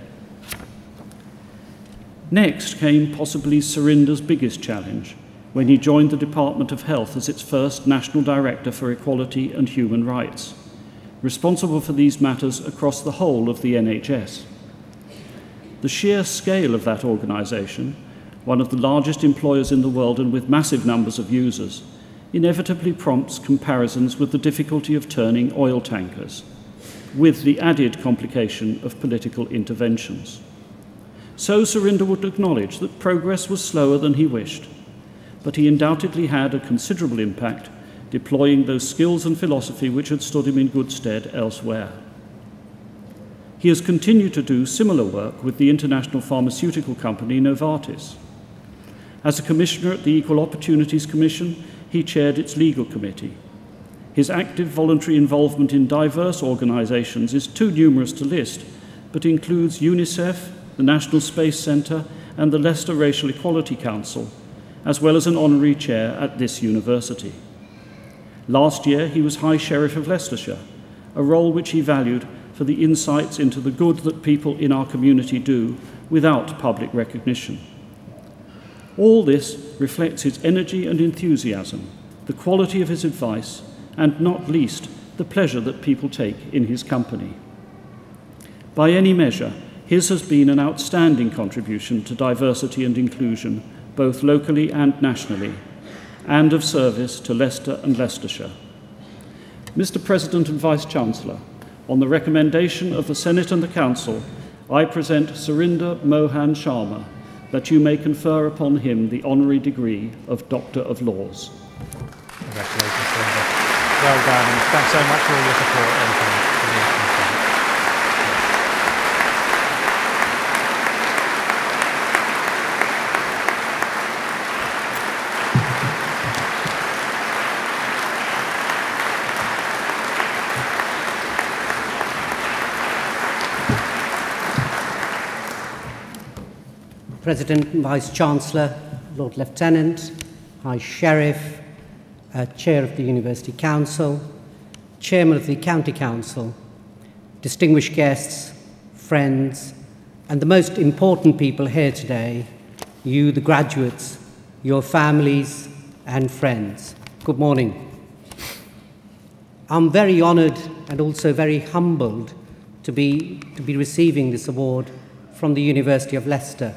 Next came possibly Surinder's biggest challenge, when he joined the Department of Health as its first National Director for Equality and Human Rights, responsible for these matters across the whole of the NHS. The sheer scale of that organisation, one of the largest employers in the world and with massive numbers of users, inevitably prompts comparisons with the difficulty of turning oil tankers, with the added complication of political interventions. So Surinder would acknowledge that progress was slower than he wished, but he undoubtedly had a considerable impact, deploying those skills and philosophy which had stood him in good stead elsewhere. He has continued to do similar work with the international pharmaceutical company Novartis. As a commissioner at the Equal Opportunities Commission, he chaired its legal committee. His active voluntary involvement in diverse organisations is too numerous to list, but includes UNICEF, the National Space Centre, and the Leicester Racial Equality Council, as well as an honorary chair at this university. Last year, he was High Sheriff of Leicestershire, a role which he valued for the insights into the good that people in our community do without public recognition. All this reflects his energy and enthusiasm, the quality of his advice, and not least, the pleasure that people take in his company. By any measure, his has been an outstanding contribution to diversity and inclusion, both locally and nationally, and of service to Leicester and Leicestershire. Mr. President and Vice-Chancellor, on the recommendation of the Senate and the Council, I present Surinder Mohan Sharma, that you may confer upon him the honorary degree of Doctor of Laws. Congratulations, Surinder. Well done, and thanks so much for all your support. President and Vice-Chancellor, Lord Lieutenant, High Sheriff, Chair of the University Council, Chairman of the County Council, distinguished guests, friends, and the most important people here today, you, the graduates, your families and friends. Good morning. I'm very honoured and also very humbled to be receiving this award from the University of Leicester.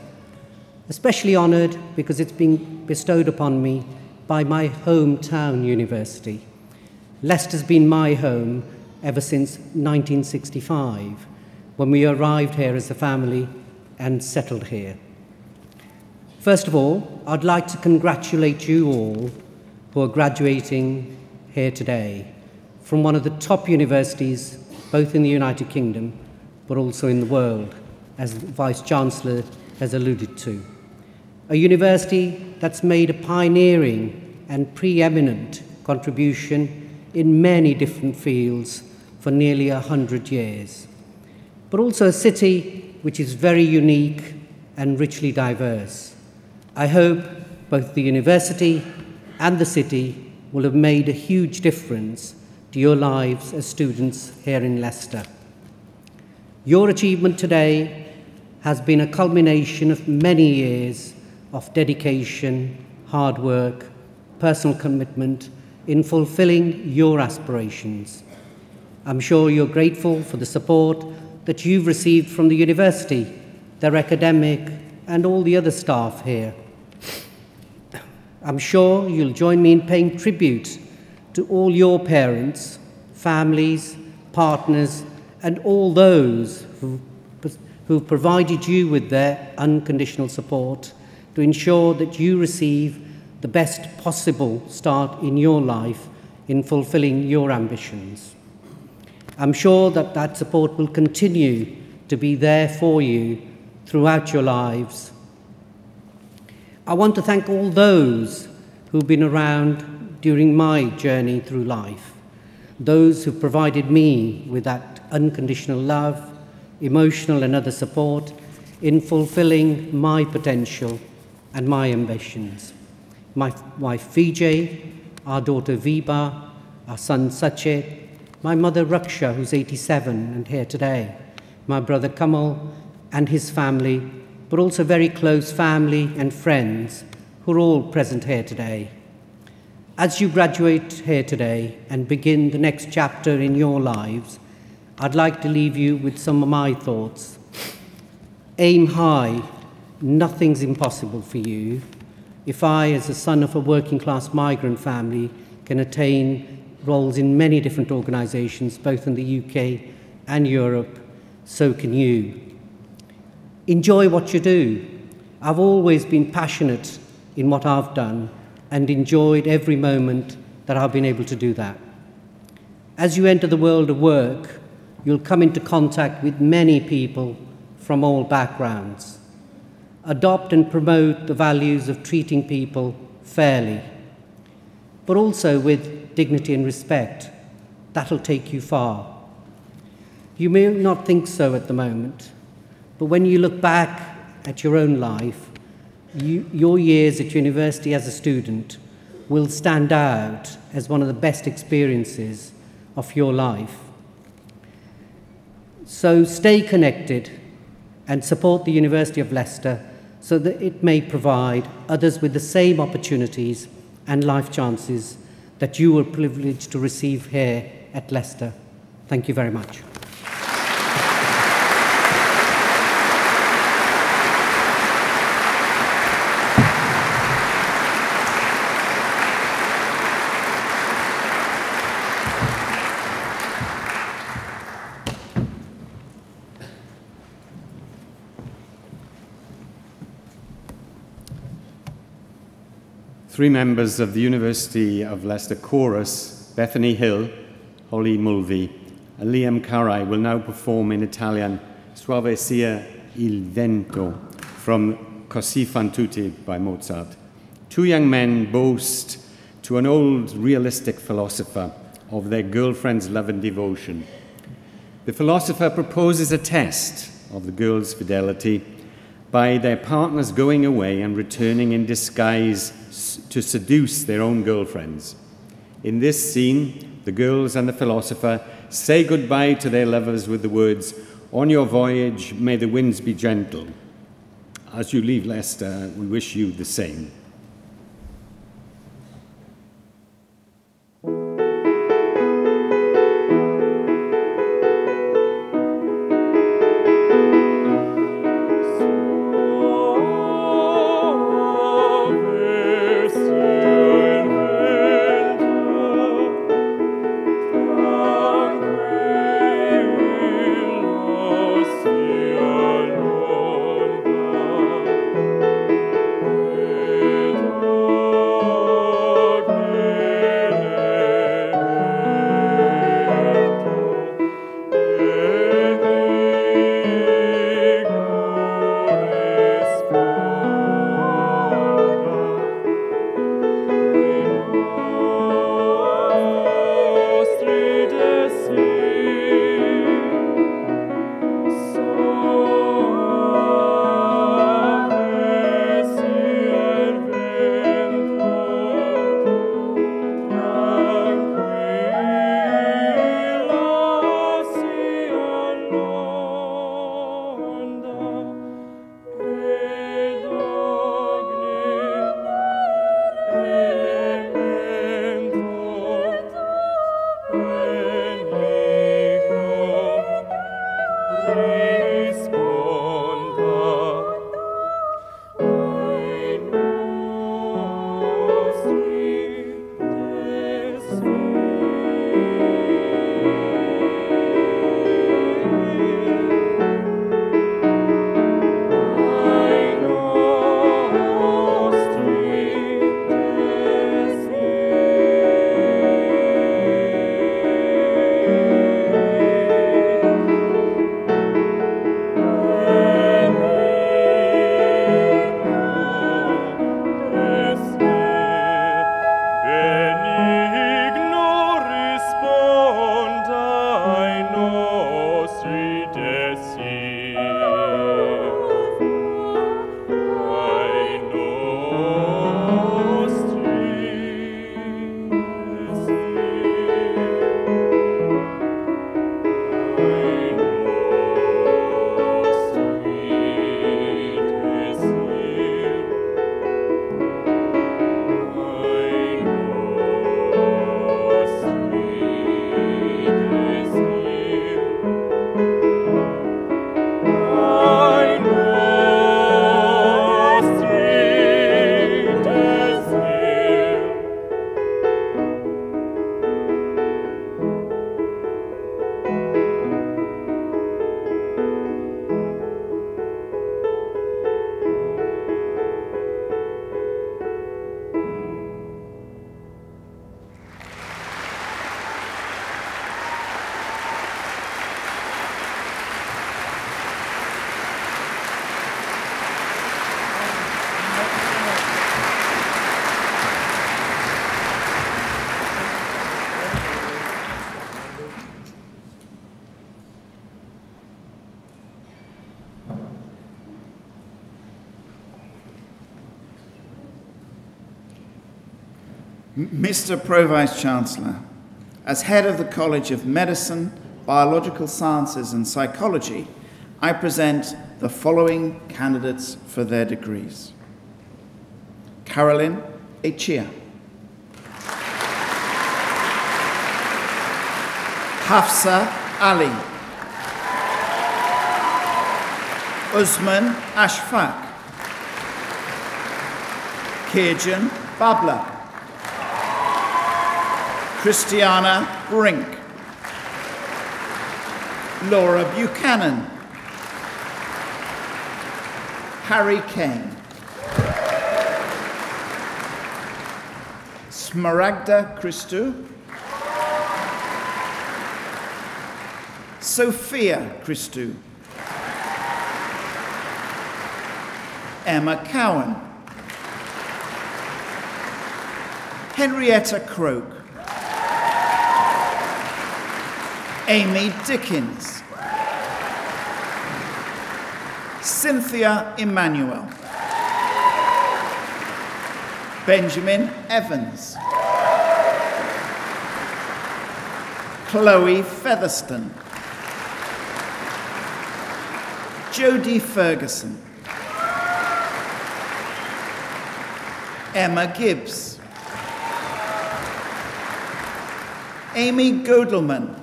Especially honoured because it's been bestowed upon me by my hometown university. Leicester's been my home ever since 1965, when we arrived here as a family and settled here. First of all, I'd like to congratulate you all who are graduating here today from one of the top universities, both in the United Kingdom, but also in the world, as the Vice-Chancellor has alluded to. A university that's made a pioneering and preeminent contribution in many different fields for nearly 100 years, but also a city which is very unique and richly diverse. I hope both the university and the city will have made a huge difference to your lives as students here in Leicester. Your achievement today has been a culmination of many years of dedication, hard work, personal commitment in fulfilling your aspirations. I'm sure you're grateful for the support that you've received from the university, their academic, and all the other staff here. I'm sure you'll join me in paying tribute to all your parents, families, partners, and all those who've provided you with their unconditional support to ensure that you receive the best possible start in your life in fulfilling your ambitions. I'm sure that that support will continue to be there for you throughout your lives. I want to thank all those who've been around during my journey through life, those who provided me with that unconditional love, emotional and other support in fulfilling my potential and my ambitions. My wife Vijay, our daughter Viba, our son Sachet, my mother Raksha, who's 87 and here today, my brother Kamal and his family, but also very close family and friends who are all present here today. As you graduate here today and begin the next chapter in your lives, I'd like to leave you with some of my thoughts. Aim high, nothing's impossible for you. If I, as a son of a working class migrant family, can attain roles in many different organisations, both in the UK and Europe, so can you. Enjoy what you do. I've always been passionate in what I've done and enjoyed every moment that I've been able to do that. As you enter the world of work, you'll come into contact with many people from all backgrounds. Adopt and promote the values of treating people fairly, but also with dignity and respect. That'll take you far. You may not think so at the moment, but when you look back at your own life, your years at university as a student will stand out as one of the best experiences of your life. So stay connected and support the University of Leicester so that it may provide others with the same opportunities and life chances that you were privileged to receive here at Leicester. Thank you very much. Three members of the University of Leicester Chorus, Bethany Hill, Holly Mulvey, and Liam Carrai will now perform in Italian Suave sia il vento from Così fan tutte by Mozart. Two young men boast to an old realistic philosopher of their girlfriend's love and devotion. The philosopher proposes a test of the girl's fidelity by their partners going away and returning in disguise to seduce their own girlfriends. In this scene, the girls and the philosopher say goodbye to their lovers with the words, "On your voyage, may the winds be gentle. As you leave Leicester, we wish you the same." No. Mr. Pro-Vice Chancellor, as head of the College of Medicine, Biological Sciences and Psychology, I present the following candidates for their degrees. Carolyn Echea, Hafsa Ali, Usman Ashfaq, Kirjan Babla, Christiana Brink, Laura Buchanan, Harry Kane, Smaragda Christou, Sophia Christou, Emma Cowan, Henrietta Croak, Amy Dickens, Cynthia Emmanuel, Benjamin Evans, Chloe Featherstone, Jodie Ferguson, Emma Gibbs, Amy Godelman,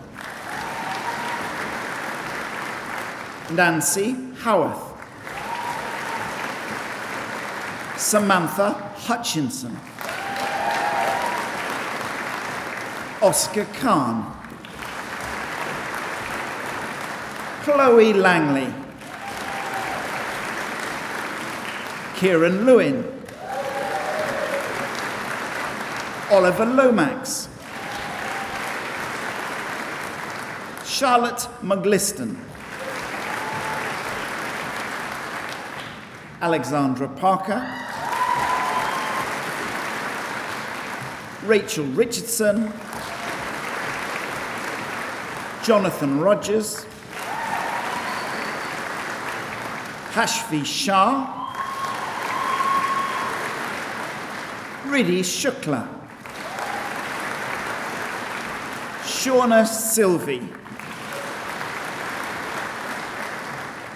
Nancy Howarth, Samantha Hutchinson, Oscar Khan, Chloe Langley, Kieran Lewin, Oliver Lomax, Charlotte McGliston, Alexandra Parker, Rachel Richardson, Jonathan Rogers, Hashvi Shah, Riddhi Shukla, Shauna Sylvie,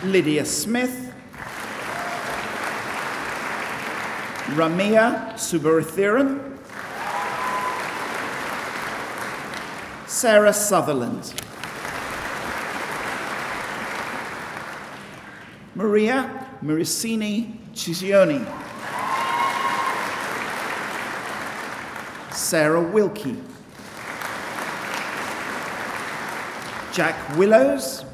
Lydia Smith, Ramia Subarathiran, Sarah Sutherland, Maria Muricini Cisioni, Sarah Wilkie, Jack Willows,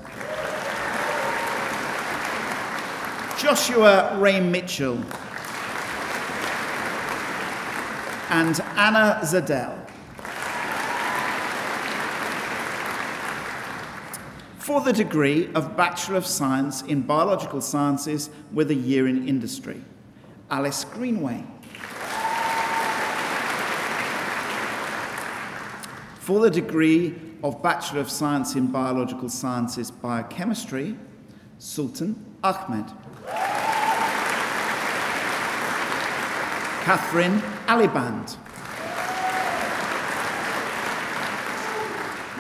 Joshua Ray Mitchell, and Anna Zadell. For the degree of Bachelor of Science in Biological Sciences with a year in Industry, Alice Greenway. For the degree of Bachelor of Science in Biological Sciences Biochemistry, Sultan Ahmed. Catherine Aliband,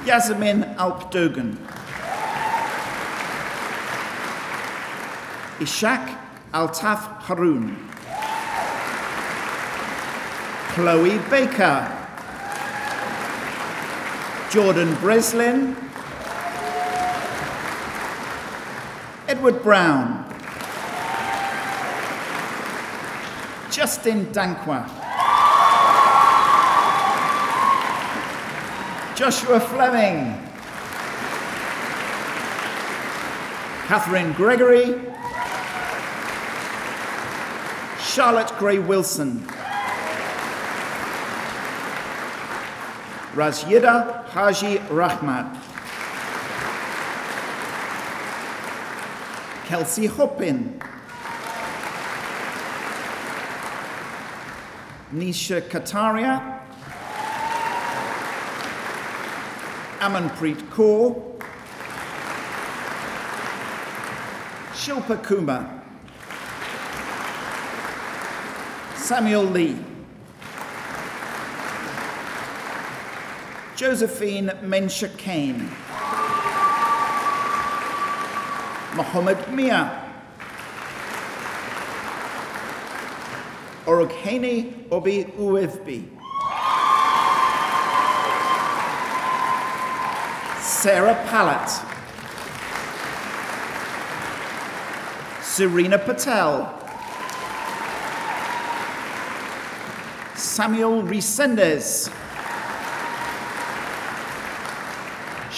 Yasmin Alpdogan, Ishak Altaf Haroun, Chloe Baker, Jordan Breslin, Edward Brown, Justin Dankwa, Joshua Fleming, Catherine Gregory, Charlotte Gray Wilson, Razyida Haji Rahmat, Kelsey Hopin, Nisha Kataria, Amanpreet Kaur, Shilpa Kumar, Samuel Lee, Josephine Mensah Kane, Mohammed Mia, Orogheni Obi Uwebbi, Sarah Pallett, Serena Patel, Samuel Resendez,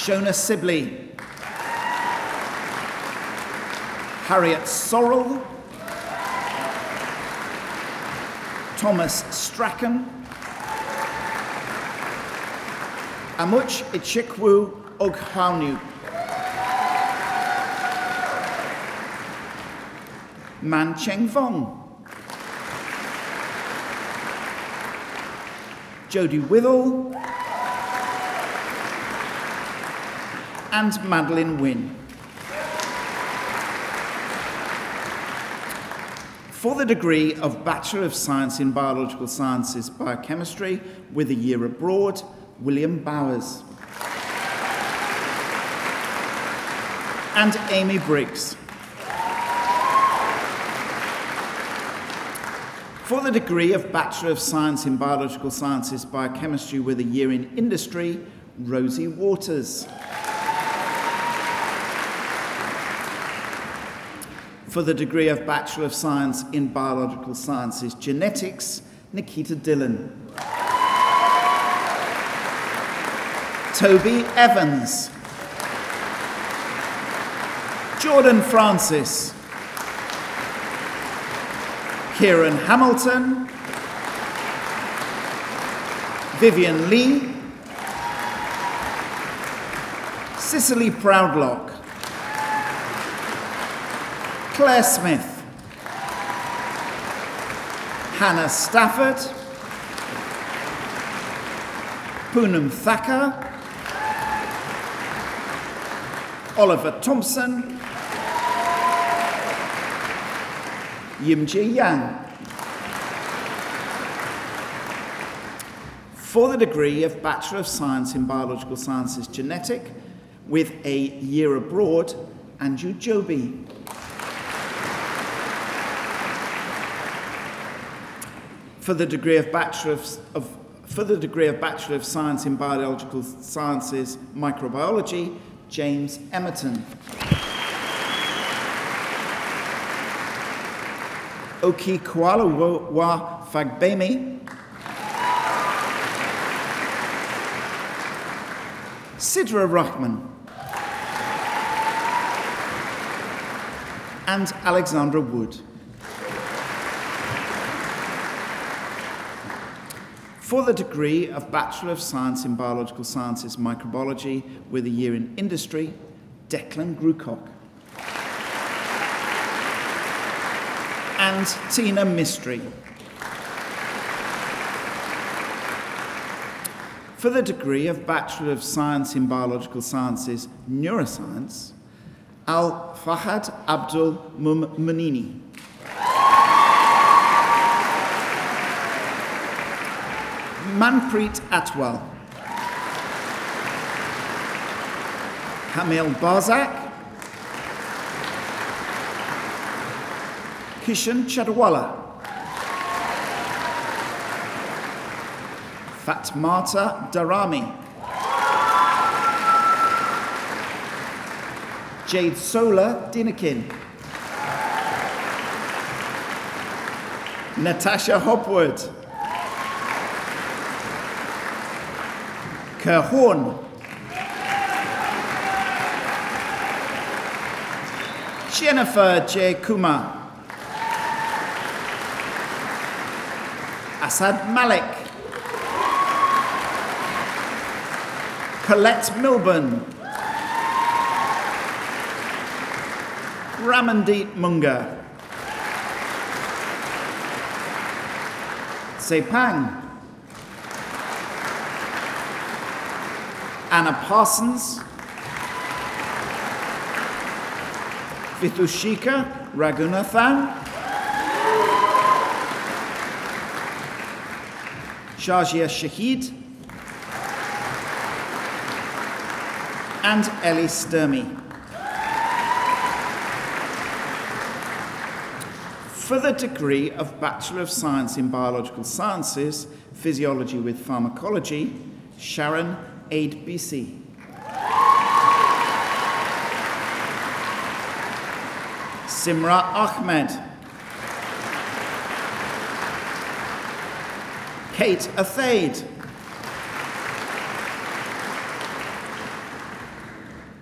Shona Sibley, Harriet Sorrell, Thomas Strachan, Amuch Ichikwu Oghaunu, Man Cheng Vong, Jodie Withall, and Madeline Wynne. For the degree of Bachelor of Science in Biological Sciences, Biochemistry, with a year abroad, William Bowers. And Amy Briggs. For the degree of Bachelor of Science in Biological Sciences, Biochemistry, with a year in Industry, Rosie Waters. For the degree of Bachelor of Science in Biological Sciences, Genetics, Nikita Dillon. Toby Evans. Jordan Francis. Kieran Hamilton. Vivian Lee. Cicely Proudlock. Claire Smith, Hannah Stafford, Poonam Thacker, Oliver Thompson, Yimji Yang. For the degree of Bachelor of Science in Biological Sciences Genetic, with a year abroad, Andrew Joby. For the degree of Bachelor of Science in Biological Sciences Microbiology, James Emerton. Oki Kualawa Fagbemi. Sidra Rahman. And Alexandra Wood. For the degree of Bachelor of Science in Biological Sciences Microbiology, with a year in Industry, Declan Grucock. And Tina Mystery. For the degree of Bachelor of Science in Biological Sciences Neuroscience, Al Fahad Abdul Mummunini. Manpreet Atwal, Hamil Barzak, Kishan Chadwala, Fatmata Darami, Jade Sola Dinakin, Natasha Hopwood, Horn, Jennifer J. Kumar, Asad Malik, Colette Milburn, Ramandeep Munger, Sepang, Anna Parsons, Vithushika Raghunathan, Shajia Shahid, and Ellie Sturmey. For the degree of Bachelor of Science in Biological Sciences, Physiology with Pharmacology, Sharon Aid BC. Simra Ahmed. Kate Athaid.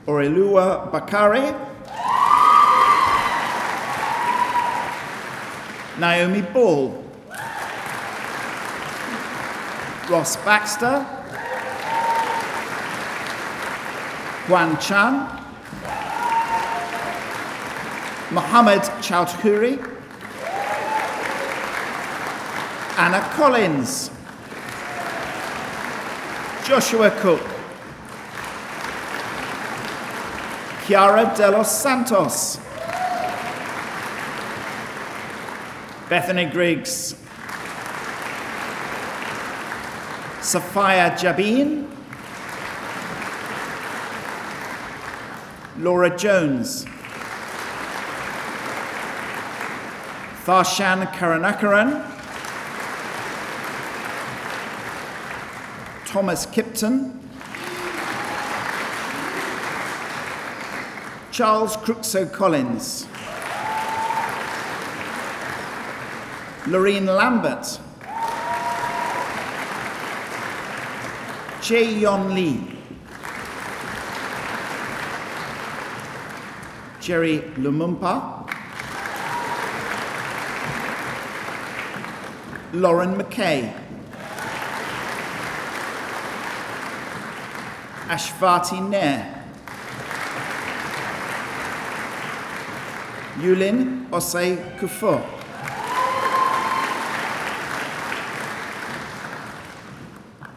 Oreluwa Bakare. Naomi Ball, Ross Baxter, Guan Chan, Mohammed Chowdhury, Anna Collins, Joshua Cook, Chiara de los Santos, Bethany Griggs, Sophia Jabin, Laura Jones, Tharshan Karanakaran, Thomas Kipton, Charles Cruxo Collins, Loreen Lambert, Jae Yon Lee, Jerry Lumumpa, Lauren McKay, Ashvati Nair, Yulin Osei Kufor,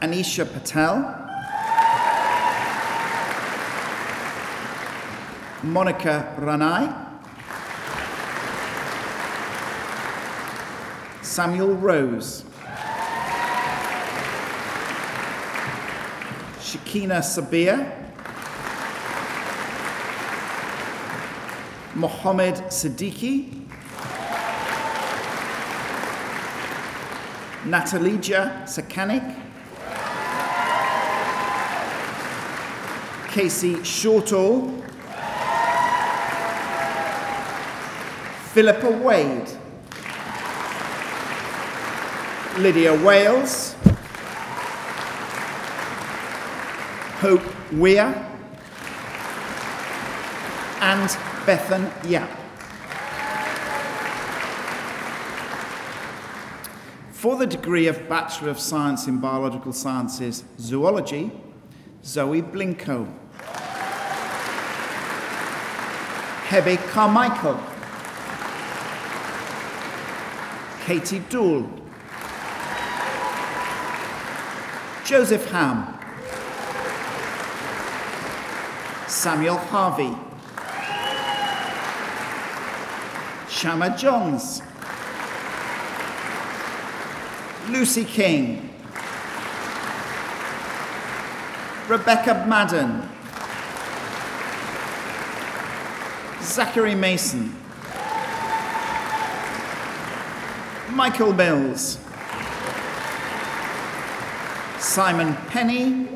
Anisha Patel, Monica Ranai, Samuel Rose, Shakina Sabir, Mohammed Siddiqui, Natalija Sakanik, Casey Shortall, Philippa Wade, Lydia Wales, Hope Weir, and Bethan Yap. For the degree of Bachelor of Science in Biological Sciences, Zoology, Zoe Blinko, Hebe Carmichael, Katie Dool, Joseph Ham, Samuel Harvey, Shama Johns, Lucy King, Rebecca Madden, Zachary Mason, Michael Mills, Simon Penny,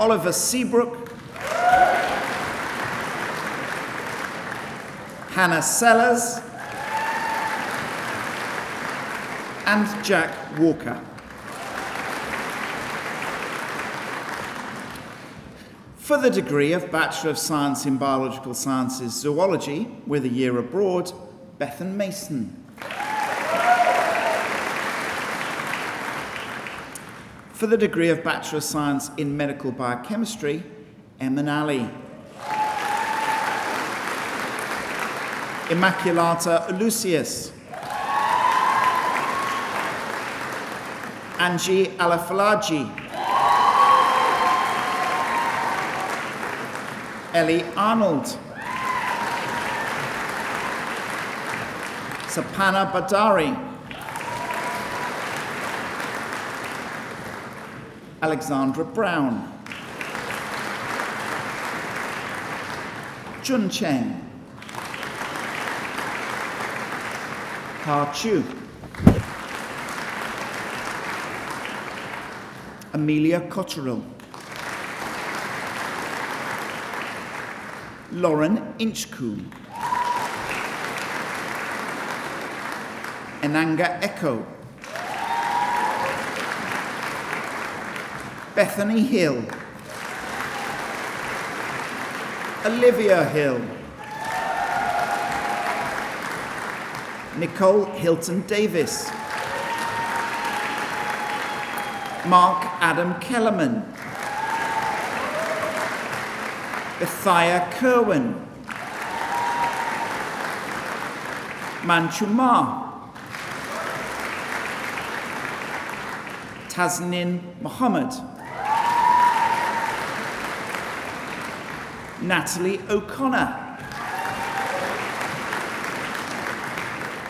Oliver Seabrook, Hannah Sellers, and Jack Walker. For the degree of Bachelor of Science in Biological Sciences, Zoology, with a year abroad, Bethan Mason. For the degree of Bachelor of Science in Medical Biochemistry, Emin Ali. Immaculata Lucius. Angie Alafalaji. Ellie Arnold, Sapana Badari, Alexandra Brown. Chun Cheng. Ha Chu. Amelia Cotterill. Lauren Inchcombe. Enanga Echo. Bethany Hill. Olivia Hill. Nicole Hilton Davis. Mark Adam Kellerman. Bethia Kerwin. Manchu Ma. Tasnim Mohammed. Natalie O'Connor.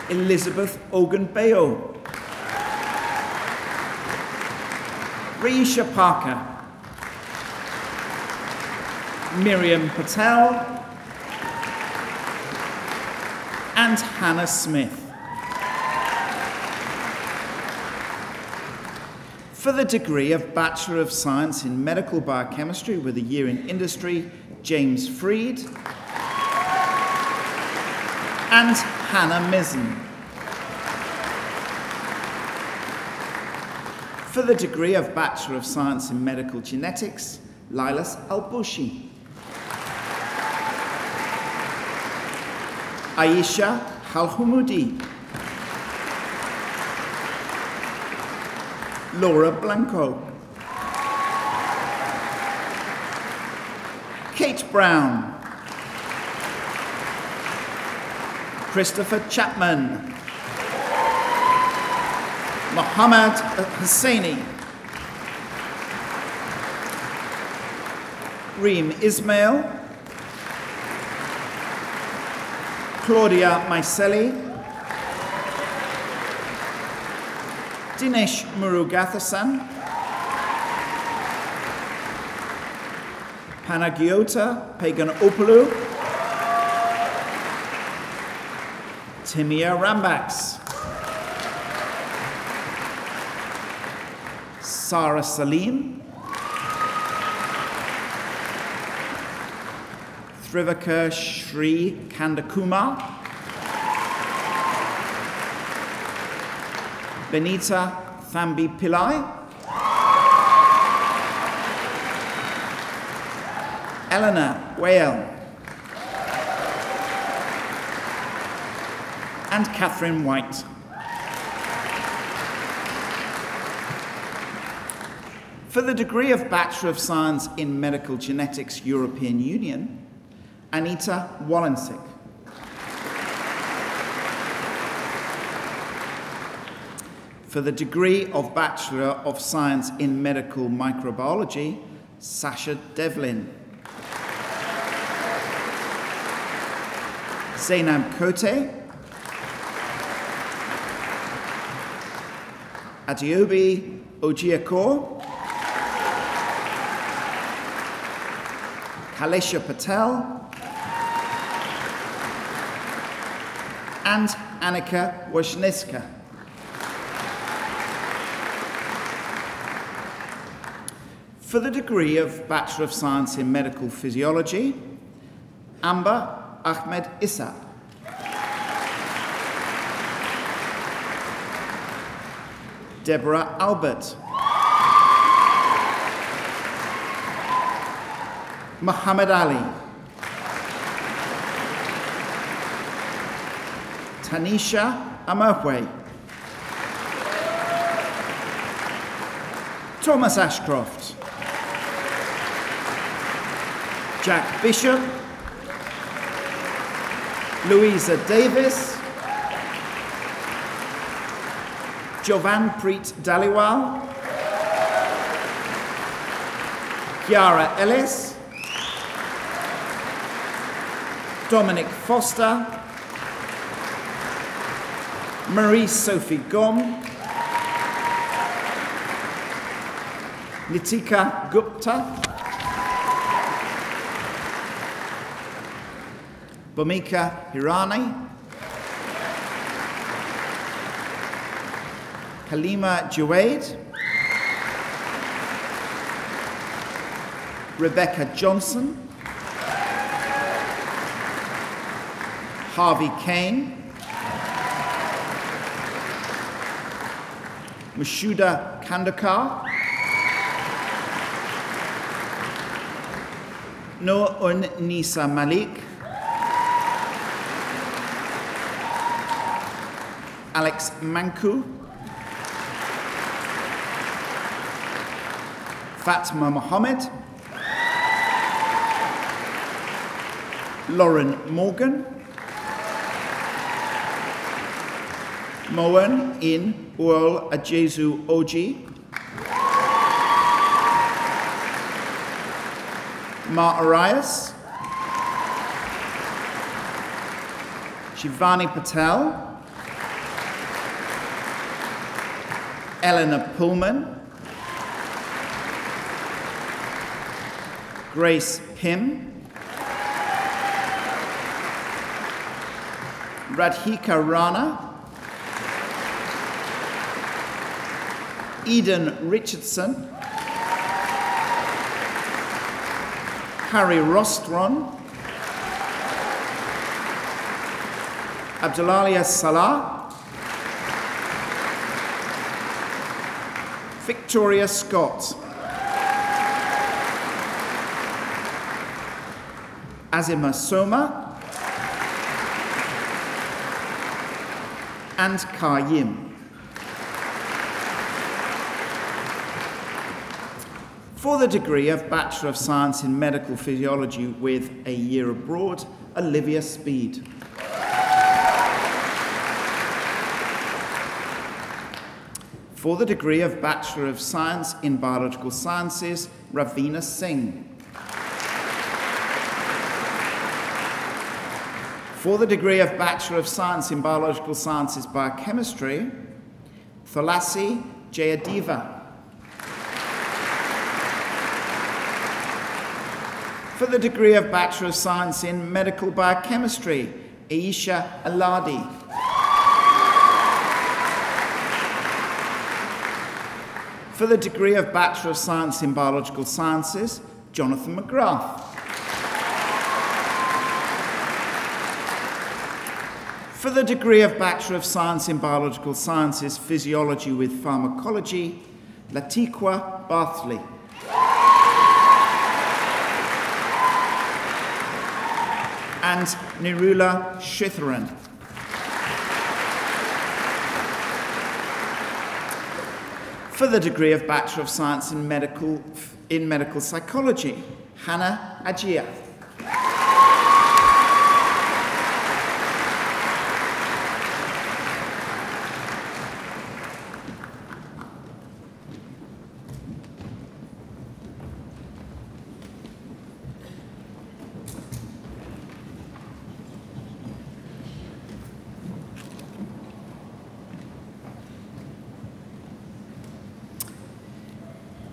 Elizabeth Ogunbayo. Reisha Parker. Miriam Patel and Hannah Smith. For the degree of Bachelor of Science in Medical Biochemistry with a year in industry, James Freed and Hannah Mizzen. For the degree of Bachelor of Science in Medical Genetics, Lailas Albushi. Aisha Halhumudi. Laura Blanco. Kate Brown. Christopher Chapman. Mohammed Hussaini. Reem Ismail. Claudia Maiselli. Dinesh Murugathasan. Panagiota Paganopoulou. Timia Rambax. Sarah Salim. Shrivaka Shri Kandakumar. Benita Thambi Pillai. Eleanor Whale. And Catherine White. For the degree of Bachelor of Science in Medical Genetics, European Union, Anita Walensik. For the degree of Bachelor of Science in Medical Microbiology, Sasha Devlin. Zainab Kote. Adiobi Ojiakor. Halesha Patel. And Annika Wojniska. For the degree of Bachelor of Science in Medical Physiology, Amber Ahmed Issa. Deborah Albert. Muhammad Ali. Tanisha Amerwe. Thomas Ashcroft. Jack Bishop. Louisa Davis. Jovanpreet Dhaliwal. Kiara Ellis. Dominic Foster. Marie-Sophie Gom. Nitika Gupta, Bhumika Hirani, Halima Juwaid, Rebecca Johnson, Harvey Kane, Mashuda Kandakar, Noor Nisa Malik, Alex Manku, Fatma Mohammed, Lauren Morgan, Moen In Uol Ajezu Oji, Ma Arias, Shivani Patel, Eleanor Pullman, Grace Pym, Radhika Rana, Eden Richardson, Harry Rostron, Abdulalia Salah, Victoria Scott, Azima Soma, and Kayim. For the degree of Bachelor of Science in Medical Physiology with a year abroad, Olivia Speed. For the degree of Bachelor of Science in Biological Sciences, Ravina Singh. For the degree of Bachelor of Science in Biological Sciences Biochemistry, Tholasi Jayadeva. For the degree of Bachelor of Science in Medical Biochemistry, Aisha Aladi. For the degree of Bachelor of Science in Biological Sciences, Jonathan McGrath. For the degree of Bachelor of Science in Biological Sciences, Physiology with Pharmacology, Latiqua Barthley. And Nirula Shitharan. For the degree of Bachelor of Science in Medical Psychology, Hannah Ajia.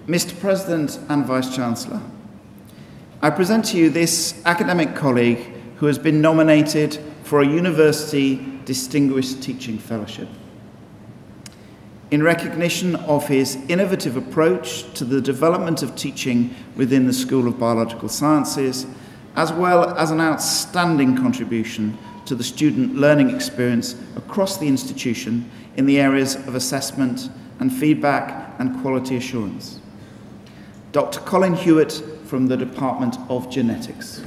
Mr. President and Vice-Chancellor, I present to you this academic colleague who has been nominated for a University Distinguished Teaching Fellowship. In recognition of his innovative approach to the development of teaching within the School of Biological Sciences, as well as an outstanding contribution to the student learning experience across the institution in the areas of assessment and feedback and quality assurance. Dr. Colin Hewitt from the Department of Genetics.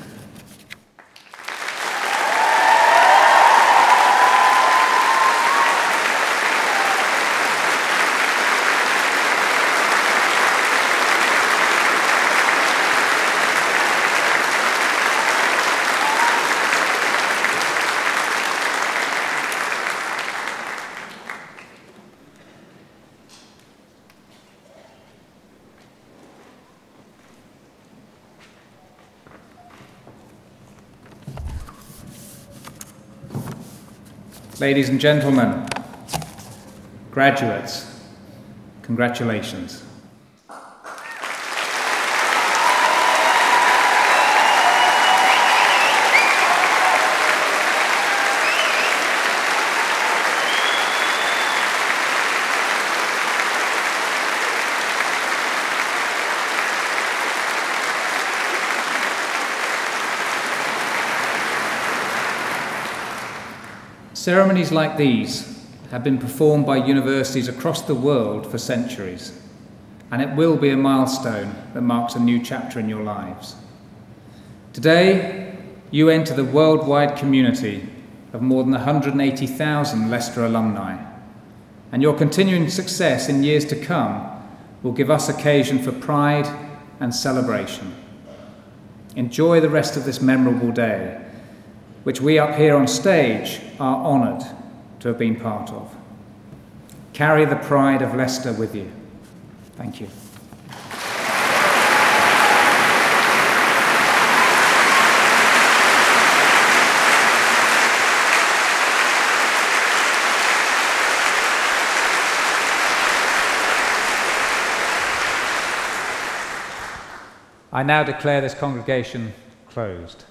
Ladies and gentlemen, graduates, congratulations. Ceremonies like these have been performed by universities across the world for centuries, and it will be a milestone that marks a new chapter in your lives. Today, you enter the worldwide community of more than 180,000 Leicester alumni, and your continuing success in years to come will give us occasion for pride and celebration. Enjoy the rest of this memorable day, which we up here on stage are honoured to have been part of. Carry the pride of Leicester with you. Thank you. I now declare this congregation closed.